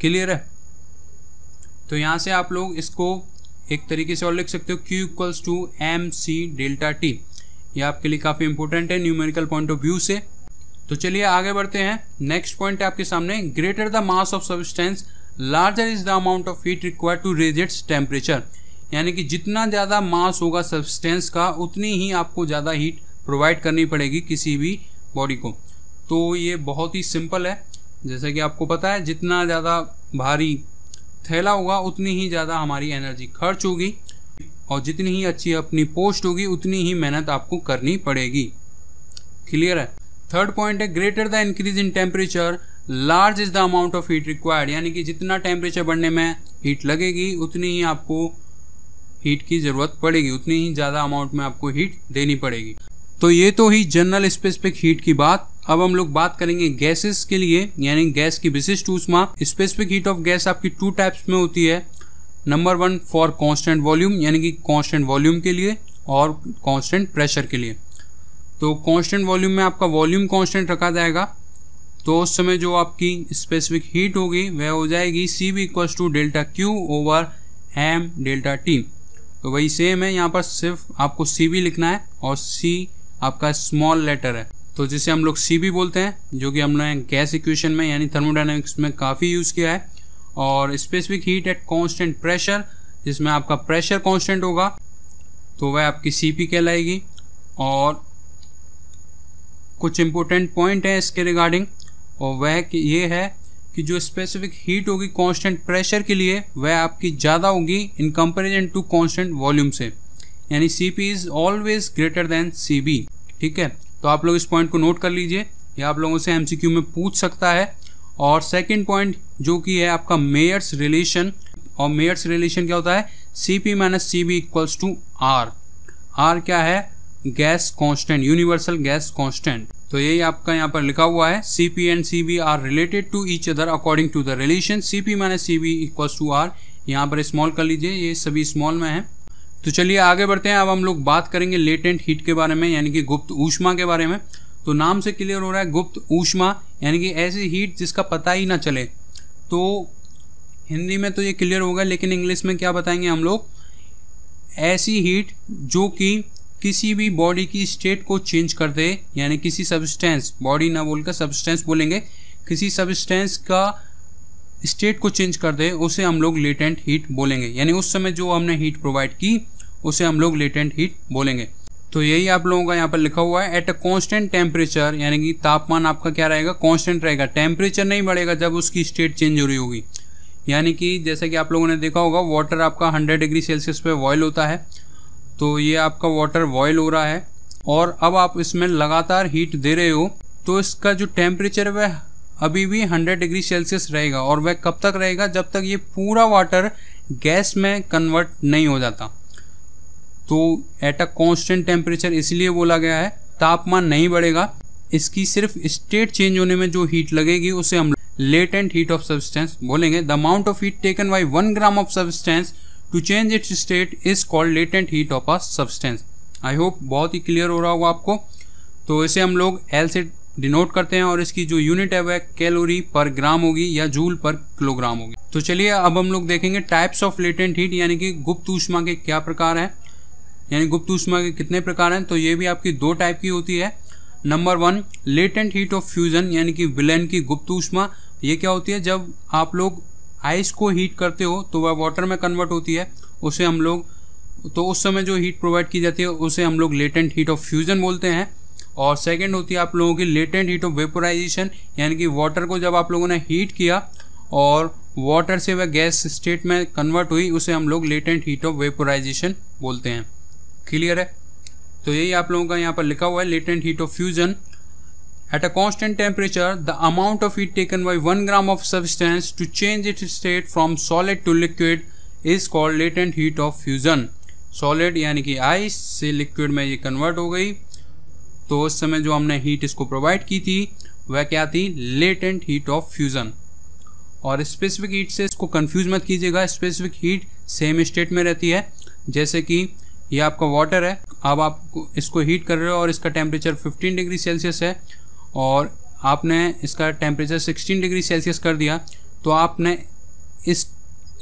क्लियर है। तो यहाँ से आप लोग इसको एक तरीके से और लिख सकते हो, Q equals to M C delta T. ये आपके लिए काफ़ी इंपॉर्टेंट है न्यूमेरिकल पॉइंट ऑफ व्यू से। तो चलिए आगे बढ़ते हैं। नेक्स्ट पॉइंट है आपके सामने, greater the mass of substance larger is the amount of heat required to raise its temperature, यानी कि जितना ज़्यादा मास होगा सब्सटेंस का उतनी ही आपको ज़्यादा हीट प्रोवाइड करनी पड़ेगी किसी भी बॉडी को। तो ये बहुत ही सिंपल है, जैसे कि आपको पता है जितना ज़्यादा भारी थैला होगा उतनी ही ज़्यादा हमारी एनर्जी खर्च होगी, और जितनी ही अच्छी अपनी पोस्ट होगी उतनी ही मेहनत आपको करनी पड़ेगी। क्लियर है। थर्ड पॉइंट है, greater the increase in temperature large is the amount of heat required, यानी कि जितना टेम्परेचर बढ़ने में हीट लगेगी उतनी ही आपको हीट की ज़रूरत पड़ेगी, उतनी ही ज़्यादा अमाउंट में आपको हीट देनी पड़ेगी। तो ये तो ही जनरल स्पेसिफिक हीट की बात। अब हम लोग बात करेंगे गैसेस के लिए, यानी गैस की विशिष्ट ऊष्मा। स्पेसिफिक हीट ऑफ गैस आपकी टू टाइप्स में होती है, number one for constant volume, यानी कि कांस्टेंट वॉल्यूम के लिए, और कांस्टेंट प्रेशर के लिए। तो कांस्टेंट वॉल्यूम में आपका वॉल्यूम कांस्टेंट रखा जाएगा, तो उस समय जो आपकी स्पेसिफिक हीट होगी वह हो जाएगी C B equal to delta Q over M delta T. तो वही सेम है, यहाँ पर सिर्फ आपको सी बी लिखना है, और सी आपका स्मॉल लेटर है, तो जिसे हम लोग सी बी बोलते हैं, जो कि हमने गैस इक्वेशन में यानी थर्मोडायनेमिक्स में काफ़ी यूज़ किया है। और specific heat at constant pressure, जिसमें आपका प्रेशर कांस्टेंट होगा, तो वह आपकी सी पी कहलाएगी। और कुछ इंपॉर्टेंट पॉइंट हैं इसके रिगार्डिंग, और वह कि ये है कि जो स्पेसिफिक हीट होगी कांस्टेंट प्रेशर के लिए वह आपकी ज़्यादा होगी in comparison to constant volume से, यानी C P is always greater than C B. ठीक है, तो आप लोग इस पॉइंट को नोट कर लीजिए, ये आप लोगों से एम सी क्यू में पूछ सकता है। और सेकंड पॉइंट जो कि है आपका मेयर्स रिलेशन, और मेयर्स रिलेशन क्या होता है, C P minus C B equals to R. R क्या है, gas constant, universal gas constant. तो यही आपका यहाँ पर लिखा हुआ है, C P and C B are related to each other according to the relation C P minus C B equals to R. यहाँ पर स्मॉल कर लीजिए, ये सभी स्मॉल में है। तो चलिए आगे बढ़ते हैं। अब हम लोग बात करेंगे लेटेंट हीट के बारे में, यानी कि गुप्त ऊष्मा के बारे में। तो नाम से क्लियर हो रहा है, गुप्त ऊष्मा यानी कि ऐसी हीट जिसका पता ही ना चले। तो हिंदी में तो ये क्लियर होगा, लेकिन इंग्लिश में क्या बताएंगे हम लोग, ऐसी हीट जो कि किसी भी बॉडी की स्टेट को चेंज कर दे, यानी किसी सब्सटेंस, बॉडी ना बोलकर सब्सटेंस बोलेंगे, किसी सब्सटेंस का स्टेट को चेंज कर दे उसे हम लोग लेटेंट हीट बोलेंगे, यानी उस समय जो हमने हीट प्रोवाइड की उसे हम लोग लेटेंट हीट बोलेंगे। तो यही आप लोगों का यहाँ पर लिखा हुआ है, एट अ कांस्टेंट टेम्परेचर, यानी कि तापमान आपका क्या रहेगा, कांस्टेंट रहेगा, टेम्परेचर नहीं बढ़ेगा जब उसकी स्टेट चेंज हो रही होगी। यानी कि जैसे कि आप लोगों ने देखा होगा वाटर आपका हंड्रेड डिग्री सेल्सियस पे बॉयल होता है, तो ये आपका वाटर बॉयल हो रहा है और अब आप इसमें लगातार हीट दे रहे हो, तो इसका जो टेम्परेचर वह अभी भी हंड्रेड डिग्री सेल्सियस रहेगा, और वह कब तक रहेगा, जब तक ये पूरा वाटर गैस में कन्वर्ट नहीं हो जाता। तो एट अ कांस्टेंट टेम्परेचर इसलिए बोला गया है, तापमान नहीं बढ़ेगा, इसकी सिर्फ स्टेट चेंज होने में जो हीट लगेगी उसे हम लेटेंट हीट ऑफ सब्सटेंस बोलेंगे the amount of heat taken by one gram of substance to change its state is called latent heat of a substance. I hope बहुत ही क्लियर हो रहा होगा आपको। तो इसे हम लोग एल से डिनोट करते हैं और इसकी जो यूनिट है वह कैलोरी पर ग्राम होगी या जूल पर किलोग्राम होगी। तो चलिए अब हम लोग देखेंगे टाइप्स ऑफ लेटेंट हीट यानी कि गुप्त ऊष्मा के क्या प्रकार हैं, यानी गुप्त ऊष्मा के कितने प्रकार हैं। तो ये भी आपकी दो टाइप की होती है। Number one latent heat of fusion यानी कि विलयन की गुप्त ऊष्मा। ये क्या होती है, जब आप लोग आइस को हीट करते हो तो वह वाटर में कन्वर्ट होती है, उसे हम लोग तो उस समय जो हीट प्रोवाइड की जाती है उसे हम लोग लेटेंट हीट ऑफ फ्यूजन बोलते हैं। और सेकंड होती है आप लोगों की लेटेंट हीट ऑफ वेपोराइजेशन यानी कि वाटर को जब आप लोगों ने हीट किया और वाटर से वह गैस स्टेट में कन्वर्ट हुई उसे हम लोग लेटेंट हीट ऑफ वेपोराइजेशन बोलते हैं। क्लियर है? तो यही आप लोगों का यहाँ पर लिखा हुआ है latent heat of fusion. At a constant temperature the amount of heat taken by one gram of substance to change its state from solid to liquid is called latent heat of fusion. Solid यानी कि ice से liquid में ये convert हो गई तो उस समय जो हमने हीट इसको प्रोवाइड की थी वह क्या थी, लेटेंट हीट ऑफ फ्यूजन। और स्पेसिफिक हीट से इसको कंफ्यूज मत कीजिएगा, स्पेसिफिक हीट सेम स्टेट में रहती है। जैसे कि ये आपका वाटर है, अब आप इसको हीट कर रहे हो और इसका टेम्परेचर पंद्रह डिग्री सेल्सियस है और आपने इसका टेम्परेचर सोलह डिग्री सेल्सियस कर दिया तो आपने इस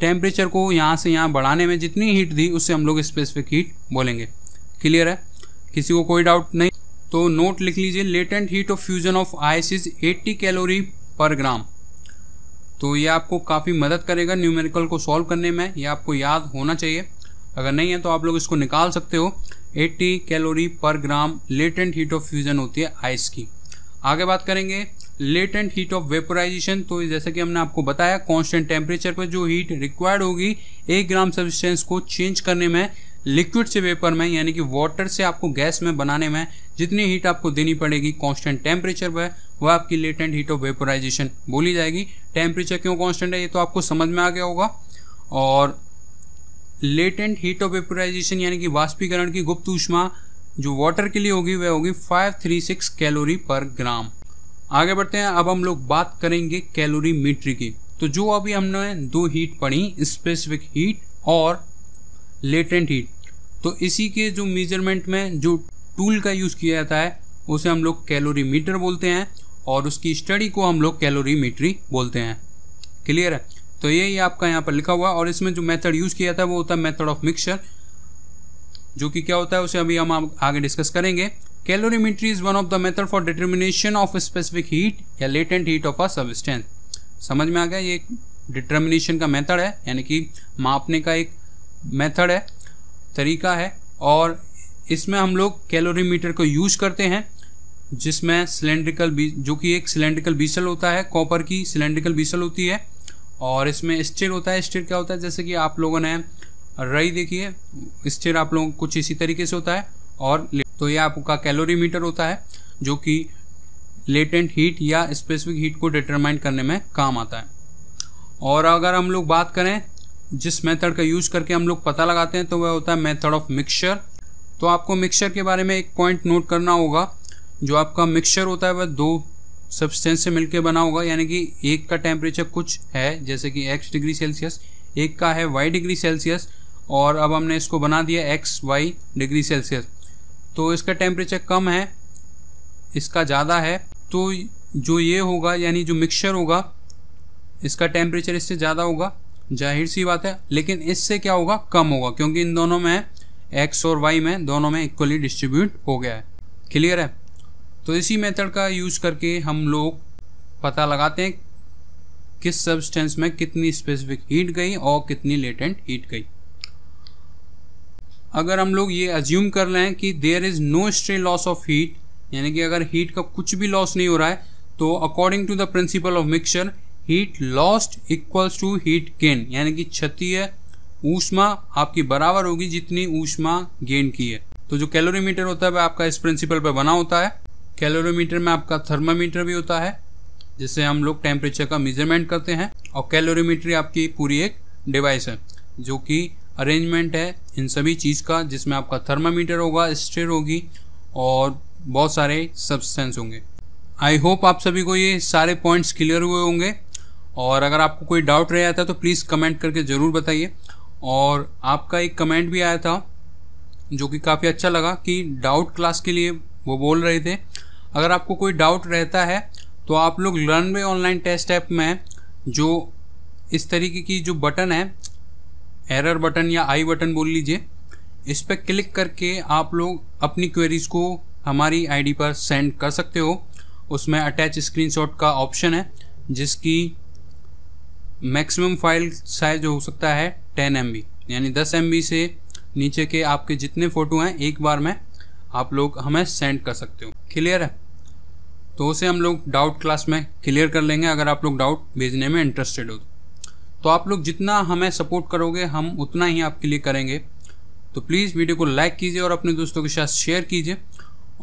टेम्परेचर को यहाँ से यहाँ बढ़ाने में जितनी हीट दी उससे हम लोग स्पेसिफिक हीट बोलेंगे। क्लियर है? किसी को कोई डाउट नहीं? तो नोट लिख लीजिए latent heat of fusion of ice is अस्सी कैलोरी पर ग्राम। तो ये आपको काफ़ी मदद करेगा न्यूमेरिकल को सॉल्व करने में, ये आपको याद होना चाहिए। अगर नहीं है तो आप लोग इसको निकाल सकते हो। अस्सी calorie per gram latent heat of fusion होती है आइस की। आगे बात करेंगे लेटेंट हीट ऑफ वेपोराइजेशन। तो जैसे कि हमने आपको बताया कॉन्स्टेंट टेम्परेचर पर जो हीट रिक्वायर्ड होगी एक ग्राम सब्सटेंस को चेंज करने में लिक्विड से वेपर में यानी कि वाटर से आपको गैस में बनाने में जितनी हीट आपको देनी पड़ेगी कांस्टेंट टेम्परेचर पर वह आपकी लेटेंट हीट ऑफ वेपोराइजेशन बोली जाएगी। टेम्परेचर क्यों कांस्टेंट है ये तो आपको समझ में आ गया होगा। और लेटेंट हीट ऑफ वेपोराइजेशन यानी कि वाष्पीकरण की गुप्त ऊष्मा जो वाटर के लिए होगी वह होगी पाँच सौ छत्तीस कैलोरी पर ग्राम। आगे बढ़ते हैं, अब हम लोग बात करेंगे कैलोरीमीटरी की। तो जो अभी हमने दो हीट पढ़ी, स्पेसिफिक हीट और लेटेंट हीट, तो इसी के जो मेजरमेंट में जो टूल का यूज़ किया जाता है उसे हम लोग कैलोरीमीटर बोलते हैं और उसकी स्टडी को हम लोग कैलोरीमेट्री बोलते हैं। क्लियर है? तो यही आपका यहाँ पर लिखा हुआ और इसमें जो मेथड यूज़ किया जाता है वो होता है मेथड ऑफ मिक्सचर, जो कि क्या होता है उसे अभी हम आगे डिस्कस करेंगे। Calorimetry is one of the method for determination of specific heat या latent heat of a substance. समझ में आ गया, ये डिटर्मिनेशन का मेथड है यानी कि मापने का एक मेथड है, तरीका है। और इसमें हम लोग कैलोरीमीटर को यूज़ करते हैं जिसमें सिलेंड्रिकल बी जो कि एक सिलेंड्रिकल बीसल होता है, कॉपर की सिलेंड्रिकल बीसल होती है और इसमें स्टिर होता है। स्टिर क्या होता है, जैसे कि आप लोगों ने रई देखी है, स्टिर आप लोगों को कुछ इसी तरीके से होता है। और तो ये आपका कैलोरीमीटर होता है जो कि लेटेंट हीट या स्पेसिफिक हीट को डिटरमाइन करने में काम आता है। और अगर हम लोग बात करें जिस मेथड का यूज़ करके हम लोग पता लगाते हैं तो वह होता है मेथड ऑफ मिक्सचर। तो आपको मिक्सचर के बारे में एक पॉइंट नोट करना होगा, जो आपका मिक्सचर होता है वह दो सब्सटेंस से मिलकर बना होगा यानी कि एक का टेम्परेचर कुछ है जैसे कि एक्स डिग्री सेल्सियस, एक का है वाई डिग्री सेल्सियस और अब हमने इसको बना दिया एक्स वाई डिग्री सेल्सियस। तो इसका टेम्परेचर कम है, इसका ज़्यादा है, तो जो ये होगा यानी जो मिक्सचर होगा इसका टेम्परेचर इससे ज़्यादा होगा, जाहिर सी बात है, लेकिन इससे क्या होगा, कम होगा क्योंकि इन दोनों में एक्स और वाई में दोनों में इक्वली डिस्ट्रीब्यूट हो गया है। क्लियर है? तो इसी मेथड का यूज़ करके हम लोग पता लगाते हैं किस सब्सटेंस में कितनी स्पेसिफिक हीट गई और कितनी लेटेंट हीट गई। अगर हम लोग ये अज्यूम कर लें कि there is no stray loss of heat यानी कि अगर हीट का कुछ भी लॉस नहीं हो रहा है तो according to the principle of mixture heat lost equals to heat gain यानी कि क्षतिज ऊष्मा आपकी बराबर होगी जितनी ऊष्मा गेन की है। तो जो कैलोरीमीटर होता है वह आपका इस प्रिंसिपल पर बना होता है। कैलोरीमीटर में आपका थर्मामीटर भी होता है जिससे हम लोग टेम्परेचर का मेजरमेंट करते हैं और कैलोरीमीटरी आपकी पूरी एक डिवाइस है जो कि अरेंजमेंट है इन सभी चीज़ का, जिसमें आपका थर्मामीटर होगा, स्टिर होगी और बहुत सारे सब्सटेंस होंगे। आई होप आप सभी को ये सारे पॉइंट्स क्लियर हुए होंगे। और अगर आपको कोई डाउट रह जाता है तो प्लीज़ कमेंट करके ज़रूर बताइए। और आपका एक कमेंट भी आया था जो कि काफ़ी अच्छा लगा कि डाउट क्लास के लिए वो बोल रहे थे अगर आपको कोई डाउट रहता है तो आप लोग लर्नवे ऑनलाइन टेस्ट ऐप में जो इस तरीके की जो बटन है, एरर बटन या आई बटन बोल लीजिए, इस पर क्लिक करके आप लोग अपनी क्वेरीज़ को हमारी आईडी पर सेंड कर सकते हो। उसमें अटैच स्क्रीनशॉट का ऑप्शन है जिसकी मैक्सिमम फाइल साइज हो सकता है टेन एम बी, यानी दस एम बी से नीचे के आपके जितने फ़ोटो हैं एक बार में आप लोग हमें सेंड कर सकते हो। क्लियर है? तो उसे हम लोग डाउट क्लास में क्लियर कर लेंगे अगर आप लोग डाउट भेजने में इंटरेस्टेड हो। तो आप लोग जितना हमें सपोर्ट करोगे हम उतना ही आपके लिए करेंगे। तो प्लीज़ वीडियो को लाइक कीजिए और अपने दोस्तों के साथ शेयर कीजिए।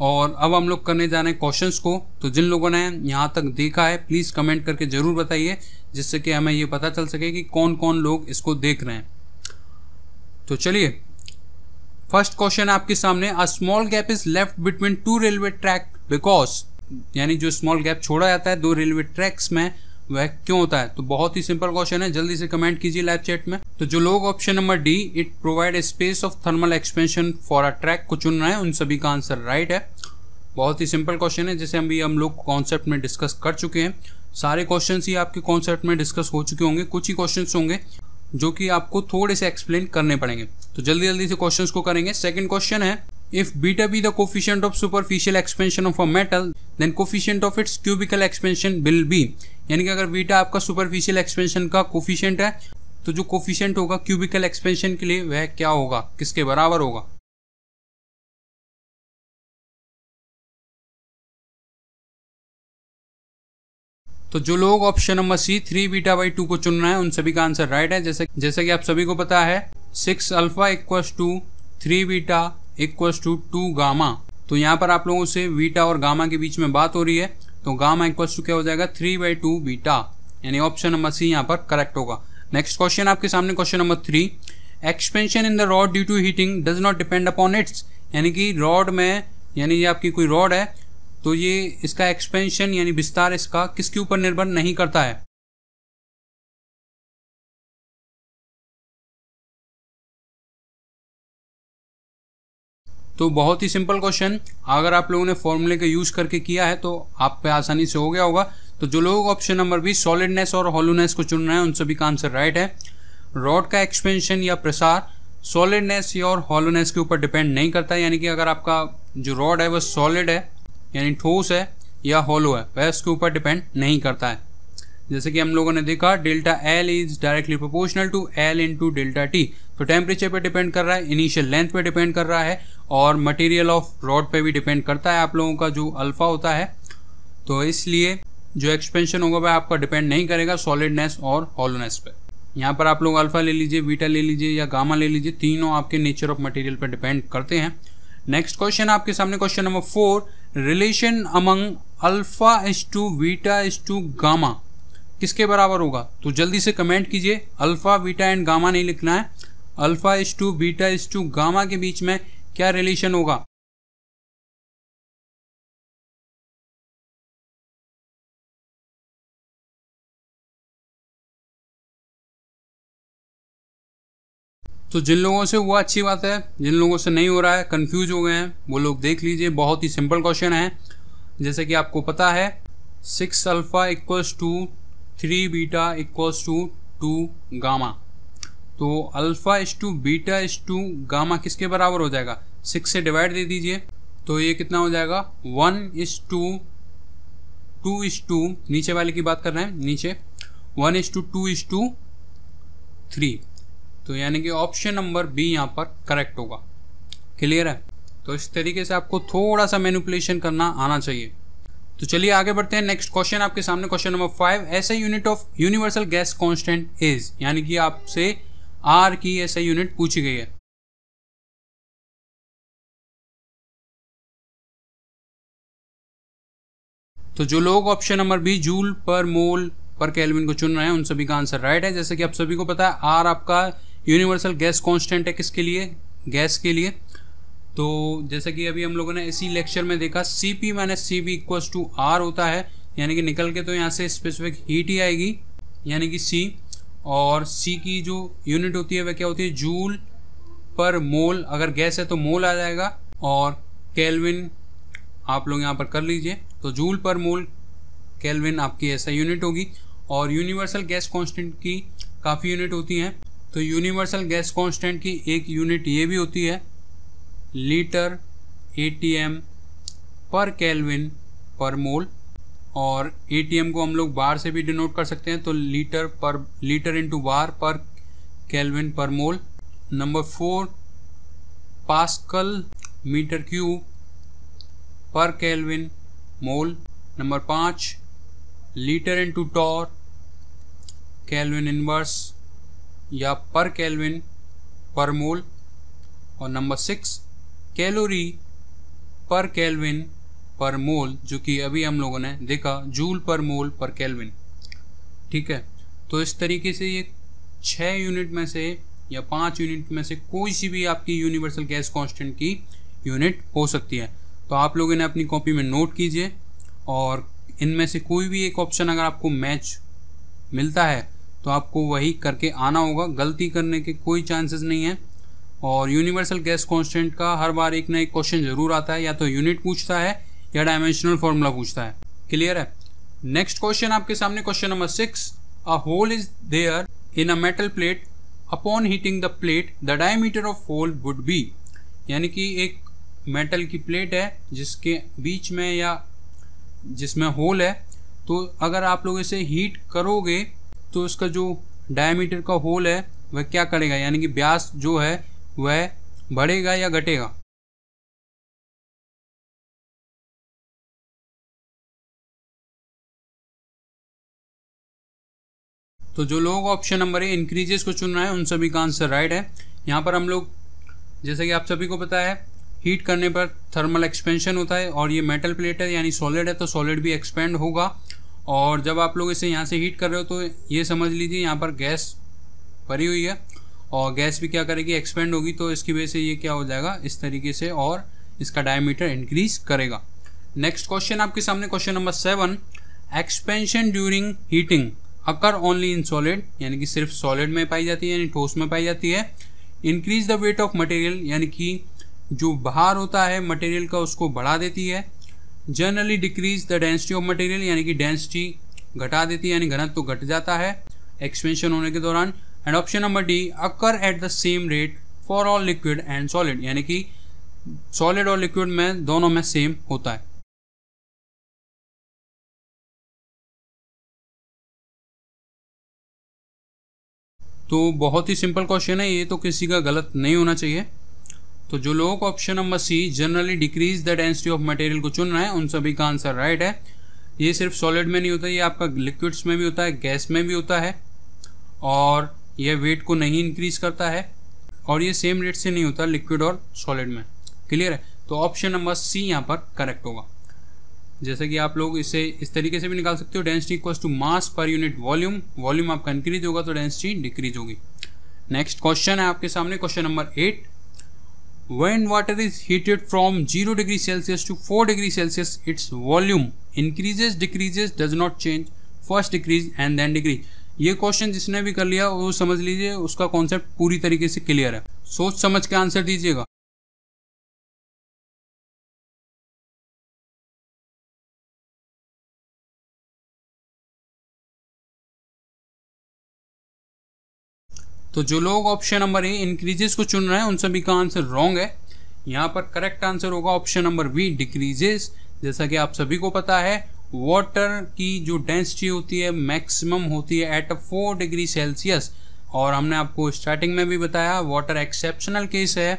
और अब हम लोग करने जा रहे हैं क्वेश्चंस को। तो जिन लोगों ने यहाँ तक देखा है प्लीज़ कमेंट करके ज़रूर बताइए जिससे कि हमें ये पता चल सके कि कौन कौन लोग इसको देख रहे हैं। तो चलिए, फर्स्ट क्वेश्चन आपके सामने, a small gap is left between two railway track because, यानी जो स्मॉल गैप छोड़ा जाता है दो रेलवे ट्रैक्स में वह क्यों होता है। तो बहुत ही सिंपल क्वेश्चन है, जल्दी से कमेंट कीजिए लाइव चैट में। तो जो लोग option number D it provide space of thermal expansion for a track को चुन रहे हैं उन सभी का आंसर राइट है। बहुत ही सिंपल क्वेश्चन है जिसे हम भी हम लोग कॉन्सेप्ट में डिस्कस कर चुके हैं। सारे क्वेश्चन ही आपके कॉन्सेप्ट में डिस्कस हो चुके होंगे, कुछ ही क्वेश्चन होंगे जो कि आपको थोड़े से एक्सप्लेन करने पड़ेंगे। तो जल्दी जल्दी से क्वेश्चन को करेंगे। सेकेंड क्वेश्चन है, if beta be the coefficient of superficial expansion of a metal then coefficient of its cubical expansion will be, यानी कि अगर बीटा आपका सुपरफिशियल एक्सपेंशन का कोफिशिएंट है तो जो कोफिशिएंट होगा क्यूबिकल एक्सपेंशन के लिए वह क्या होगा, किसके बराबर होगा। तो जो लोग option number C three beta by two को चुन रहे हैं उन सभी का आंसर राइट है। जैसे जैसे कि आप सभी को पता है six alpha equals to three beta equals to two gamma. तो यहाँ पर आप लोगों से बीटा और गामा के बीच में बात हो रही है तो गामा इक्वल्स टू क्या हो जाएगा, थ्री बाई टू बीटा, यानी ऑप्शन नंबर सी यहाँ पर करेक्ट होगा। नेक्स्ट क्वेश्चन आपके सामने, question number three, expansion in the rod due to heating does not depend upon its, यानी कि रॉड में, यानी ये आपकी कोई रॉड है तो ये इसका एक्सपेंशन यानी विस्तार इसका किसके ऊपर निर्भर नहीं करता है। तो बहुत ही सिंपल क्वेश्चन, अगर आप लोगों ने फॉर्मूले का यूज करके किया है तो आप पे आसानी से हो गया होगा। तो जो लोग ऑप्शन नंबर बी सॉलिडनेस और होलोनेस को चुन रहे हैं उन सभी का आंसर राइट है। रॉड का एक्सपेंशन या प्रसार सॉलिडनेस या और होलोनेस के ऊपर डिपेंड नहीं करता, यानी कि अगर आपका जो रॉड है वह सॉलिड है यानी ठोस है या होलो है वह इसके ऊपर डिपेंड नहीं करता है। जैसे कि हम लोगों ने देखा delta L is directly proportional to L into delta T. तो टेम्परेचर पे डिपेंड कर रहा है, इनिशियल लेंथ पे डिपेंड कर रहा है और मटेरियल ऑफ रॉड पे भी डिपेंड करता है आप लोगों का जो अल्फा होता है। तो इसलिए जो एक्सपेंशन होगा वह आपका डिपेंड नहीं करेगा सॉलिडनेस और होलोनेस पे। यहाँ पर आप लोग अल्फा ले लीजिए, बीटा ले लीजिए या गामा ले लीजिए, तीनों आपके नेचर ऑफ मटेरियल पर डिपेंड करते हैं। नेक्स्ट क्वेश्चन आपके सामने, question number four, relation among alpha is to beta is to gamma किसके बराबर होगा। तो जल्दी से कमेंट कीजिए, अल्फा बीटा एंड गामा नहीं लिखना है, alpha is to beta is to gamma के बीच में क्या रिलेशन होगा। तो जिन लोगों से हुआ अच्छी बात है, जिन लोगों से नहीं हो रहा है कंफ्यूज हो गए हैं वो लोग देख लीजिए। बहुत ही सिंपल क्वेश्चन है, जैसे कि आपको पता है six alpha equals to three beta equals to two gamma. तो alpha is to beta is to gamma किसके बराबर हो जाएगा, सिक्स से डिवाइड दे दीजिए तो ये कितना हो जाएगा, one is to two is to, नीचे वाले की बात कर रहे हैं नीचे, one is to two is to three. तो यानी कि ऑप्शन नंबर बी यहाँ पर करेक्ट होगा। क्लियर है? तो इस तरीके से आपको थोड़ा सा मैनिपुलेशन करना आना चाहिए। तो चलिए आगे बढ़ते हैं। नेक्स्ट क्वेश्चन आपके सामने, क्वेश्चन नंबर फाइव, ऐसा unit of universal gas constant is, यानी कि आपसे आर की ऐसा यूनिट पूछी गई है। तो जो लोग ऑप्शन नंबर बी जूल पर मोल पर केल्विन को चुन रहे हैं उन सभी का आंसर राइट है। जैसे कि आप सभी को पता है आर आपका यूनिवर्सल गैस कांस्टेंट है, किसके लिए, गैस के लिए। तो जैसे कि अभी हम लोगों ने इसी लेक्चर में देखा C P minus C B equals to R होता है, यानी कि निकल के तो यहाँ से स्पेसिफिक हीट ही आएगी यानी कि सी, और सी की जो यूनिट होती है वह क्या होती है, जूल पर मोल। अगर गैस है तो मोल आ जाएगा, और केल्विन आप लोग यहाँ पर कर लीजिए, तो जूल पर मोल केल्विन आपकी ऐसा यूनिट होगी। और यूनिवर्सल गैस कांस्टेंट की काफ़ी यूनिट होती हैं, तो यूनिवर्सल गैस कांस्टेंट की एक यूनिट ये भी होती है, लीटर एटीएम पर केल्विन पर मोल। और एटीएम को हम लोग बार से भी डिनोट कर सकते हैं, तो लीटर पर लीटर इंटू बार per kelvin per mole. Number four, pascal metre cube per kelvin mole. Number पाँच, litre into torr kelvin inverse या पर केल्विन पर मोल। और number six, calorie per kelvin per mole, जो कि अभी हम लोगों ने देखा, जूल पर मोल पर केल्विन। ठीक है, तो इस तरीके से ये छः यूनिट में से या पाँच यूनिट में से कोई सी भी आपकी यूनिवर्सल गैस कांस्टेंट की यूनिट हो सकती है। तो आप लोग इन्हें अपनी कॉपी में नोट कीजिए, और इनमें से कोई भी एक ऑप्शन अगर आपको मैच मिलता है तो आपको वही करके आना होगा, गलती करने के कोई चांसेस नहीं है। और यूनिवर्सल गैस कांस्टेंट का हर बार एक ना एक क्वेश्चन ज़रूर आता है, या तो यूनिट पूछता है या डायमेंशनल फॉर्मूला पूछता है। क्लियर है? नेक्स्ट क्वेश्चन आपके सामने, question number six, a hole is there in a metal plate, upon heating the plate the diameter of hole would be. यानी कि एक मेटल की प्लेट है जिसके बीच में या जिसमें होल है, तो अगर आप लोग इसे हीट करोगे तो इसका जो डायमीटर का होल है वह क्या करेगा, यानी कि व्यास जो है वह बढ़ेगा या घटेगा। तो जो लोग ऑप्शन नंबर ए इंक्रीजेस को चुन रहे हैं उन सभी का आंसर राइट है। यहाँ पर हम लोग, जैसे कि आप सभी को पता है, हीट करने पर थर्मल एक्सपेंशन होता है, और ये मेटल प्लेट है यानी सॉलिड है, तो सॉलिड भी एक्सपेंड होगा। और जब आप लोग इसे यहाँ से हीट कर रहे हो तो ये समझ लीजिए यहाँ पर गैस भरी हुई है, और गैस भी क्या करेगी, एक्सपेंड होगी, तो इसकी वजह से ये क्या हो जाएगा इस तरीके से, और इसका डायमीटर इंक्रीज करेगा। नेक्स्ट क्वेश्चन आपके सामने, question number seven, expansion during heating occur only in solid, यानी कि सिर्फ सॉलिड में पाई जाती है, यानी ठोस में पाई जाती है। Increase the weight of material, यानी कि जो भार होता है मटेरियल का उसको बढ़ा देती है। Generally decrease the density of material, यानी कि डेंसिटी घटा देती है, यानी घनत्व तो घट जाता है एक्सपेंशन होने के दौरान। And option number D, occur at the same rate for all liquid and solid, यानी कि सॉलिड और लिक्विड में दोनों में सेम होता है। तो बहुत ही सिंपल क्वेश्चन है ये, तो किसी का गलत नहीं होना चाहिए। तो जो लोग option number C generally decrease the density of material को चुन रहे हैं उन सभी का आंसर राइट है। ये सिर्फ सॉलिड में नहीं होता, ये आपका लिक्विड्स में भी होता है, गैस में भी होता है, और यह वेट को नहीं इंक्रीज करता है, और ये सेम रेट से नहीं होता लिक्विड और सॉलिड में। क्लियर है? तो ऑप्शन नंबर सी यहाँ पर करेक्ट होगा। जैसे कि आप लोग इसे इस तरीके से भी निकाल सकते हो, density equals to mass per unit volume, volume आपका इंक्रीज होगा तो डेंसिटी डिक्रीज होगी। नेक्स्ट क्वेश्चन है आपके सामने, question number eight, When water is heated from zero degree Celsius to four degree Celsius, its volume increases, decreases, does not change, first decrease and then decrease. ये question जिसने भी कर लिया वो समझ लीजिए, उसका कॉन्सेप्ट पूरी तरीके से क्लियर है, सोच समझ के आंसर दीजिएगा। तो जो लोग ऑप्शन नंबर ए इंक्रीजेस को चुन रहे हैं उन सभी का आंसर रॉन्ग है। यहाँ पर करेक्ट आंसर होगा ऑप्शन नंबर बी, डिक्रीजेस। जैसा कि आप सभी को पता है, वाटर की जो डेंसिटी होती है मैक्सिमम होती है एट फोर डिग्री सेल्सियस, और हमने आपको स्टार्टिंग में भी बताया वाटर एक्सेप्शनल केस है,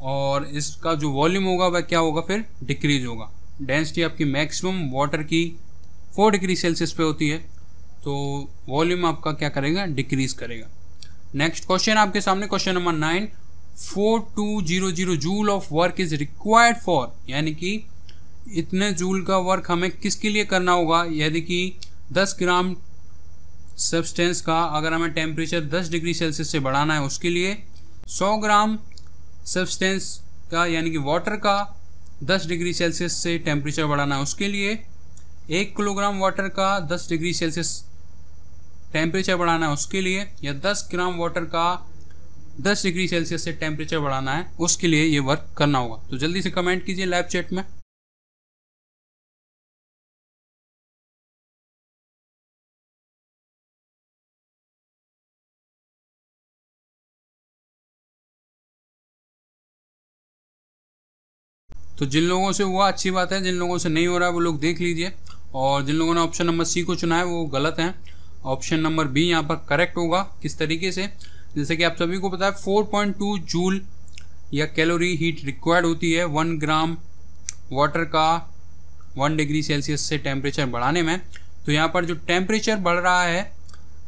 और इसका जो वॉल्यूम होगा वह क्या होगा, फिर डिक्रीज होगा। डेंसिटी आपकी मैक्सिमम वाटर की फोर डिग्री सेल्सियस पे होती है, तो वॉल्यूम आपका क्या करेगा, डिक्रीज करेगा। नेक्स्ट क्वेश्चन आपके सामने, question number nine, four two zero zero joule of work is required for, यानी कि इतने जूल का वर्क हमें किसके लिए करना होगा, यदि कि दस ग्राम सब्सटेंस का अगर हमें टेम्परेचर दस डिग्री सेल्सियस से बढ़ाना है उसके लिए, सौ ग्राम सब्सटेंस का यानी कि वाटर का दस डिग्री सेल्सियस से टेम्परेचर बढ़ाना है उसके लिए, एक किलोग्राम वाटर का दस डिग्री सेल्सियस टेम्परेचर बढ़ाना है, उसके लिए या दस ग्राम वाटर का दस डिग्री सेल्सियस से टेम्परेचर बढ़ाना है, उसके लिए ये वर्क करना होगा। तो जल्दी से कमेंट कीजिए लैब चैट में। तो जिन लोगों से हुआ अच्छी बात है, जिन लोगों से नहीं हो रहा है वो लोग देख लीजिए। और जिन लोगों ने ऑप्शन नंबर सी को चुना है वो गलत है, ऑप्शन नंबर बी यहाँ पर करेक्ट होगा। किस तरीके से, जैसे कि आप सभी को पता है फोर पॉइंट टू जूल या कैलोरी हीट रिक्वायर्ड होती है वन ग्राम वाटर का वन डिग्री सेल्सियस से टेम्परेचर बढ़ाने में। तो यहाँ पर जो टेम्परेचर बढ़ रहा है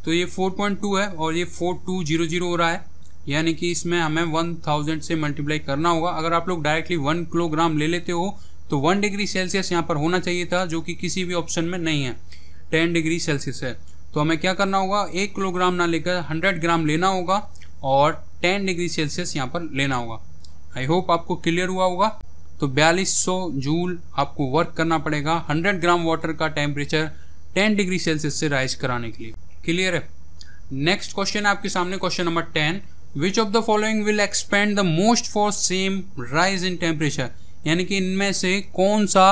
तो ये फोर पॉइंट टू है और ये फोर टू ज़ीरो ज़ीरो हो रहा है, यानी कि इसमें हमें वन थाउज़ेंड से मल्टीप्लाई करना होगा। अगर आप लोग डायरेक्टली वन किलोग्राम ले लेते हो तो वन डिग्री सेल्सियस यहाँ पर होना चाहिए था, जो कि किसी भी ऑप्शन में नहीं है, टेन डिग्री सेल्सियस है। तो हमें क्या करना होगा, एक किलोग्राम ना लेकर हंड्रेड ग्राम लेना होगा और टेन डिग्री सेल्सियस यहाँ पर लेना होगा। आई होप आपको क्लियर हुआ होगा। तो बयालीस सौ जूल आपको वर्क करना पड़ेगा हंड्रेड ग्राम वाटर का टेम्परेचर टेन डिग्री सेल्सियस से राइज कराने के लिए। क्लियर है। नेक्स्ट क्वेश्चन है आपके सामने, question number ten, which of the following will expand the most for same rise in temperature, यानी कि इनमें से कौन सा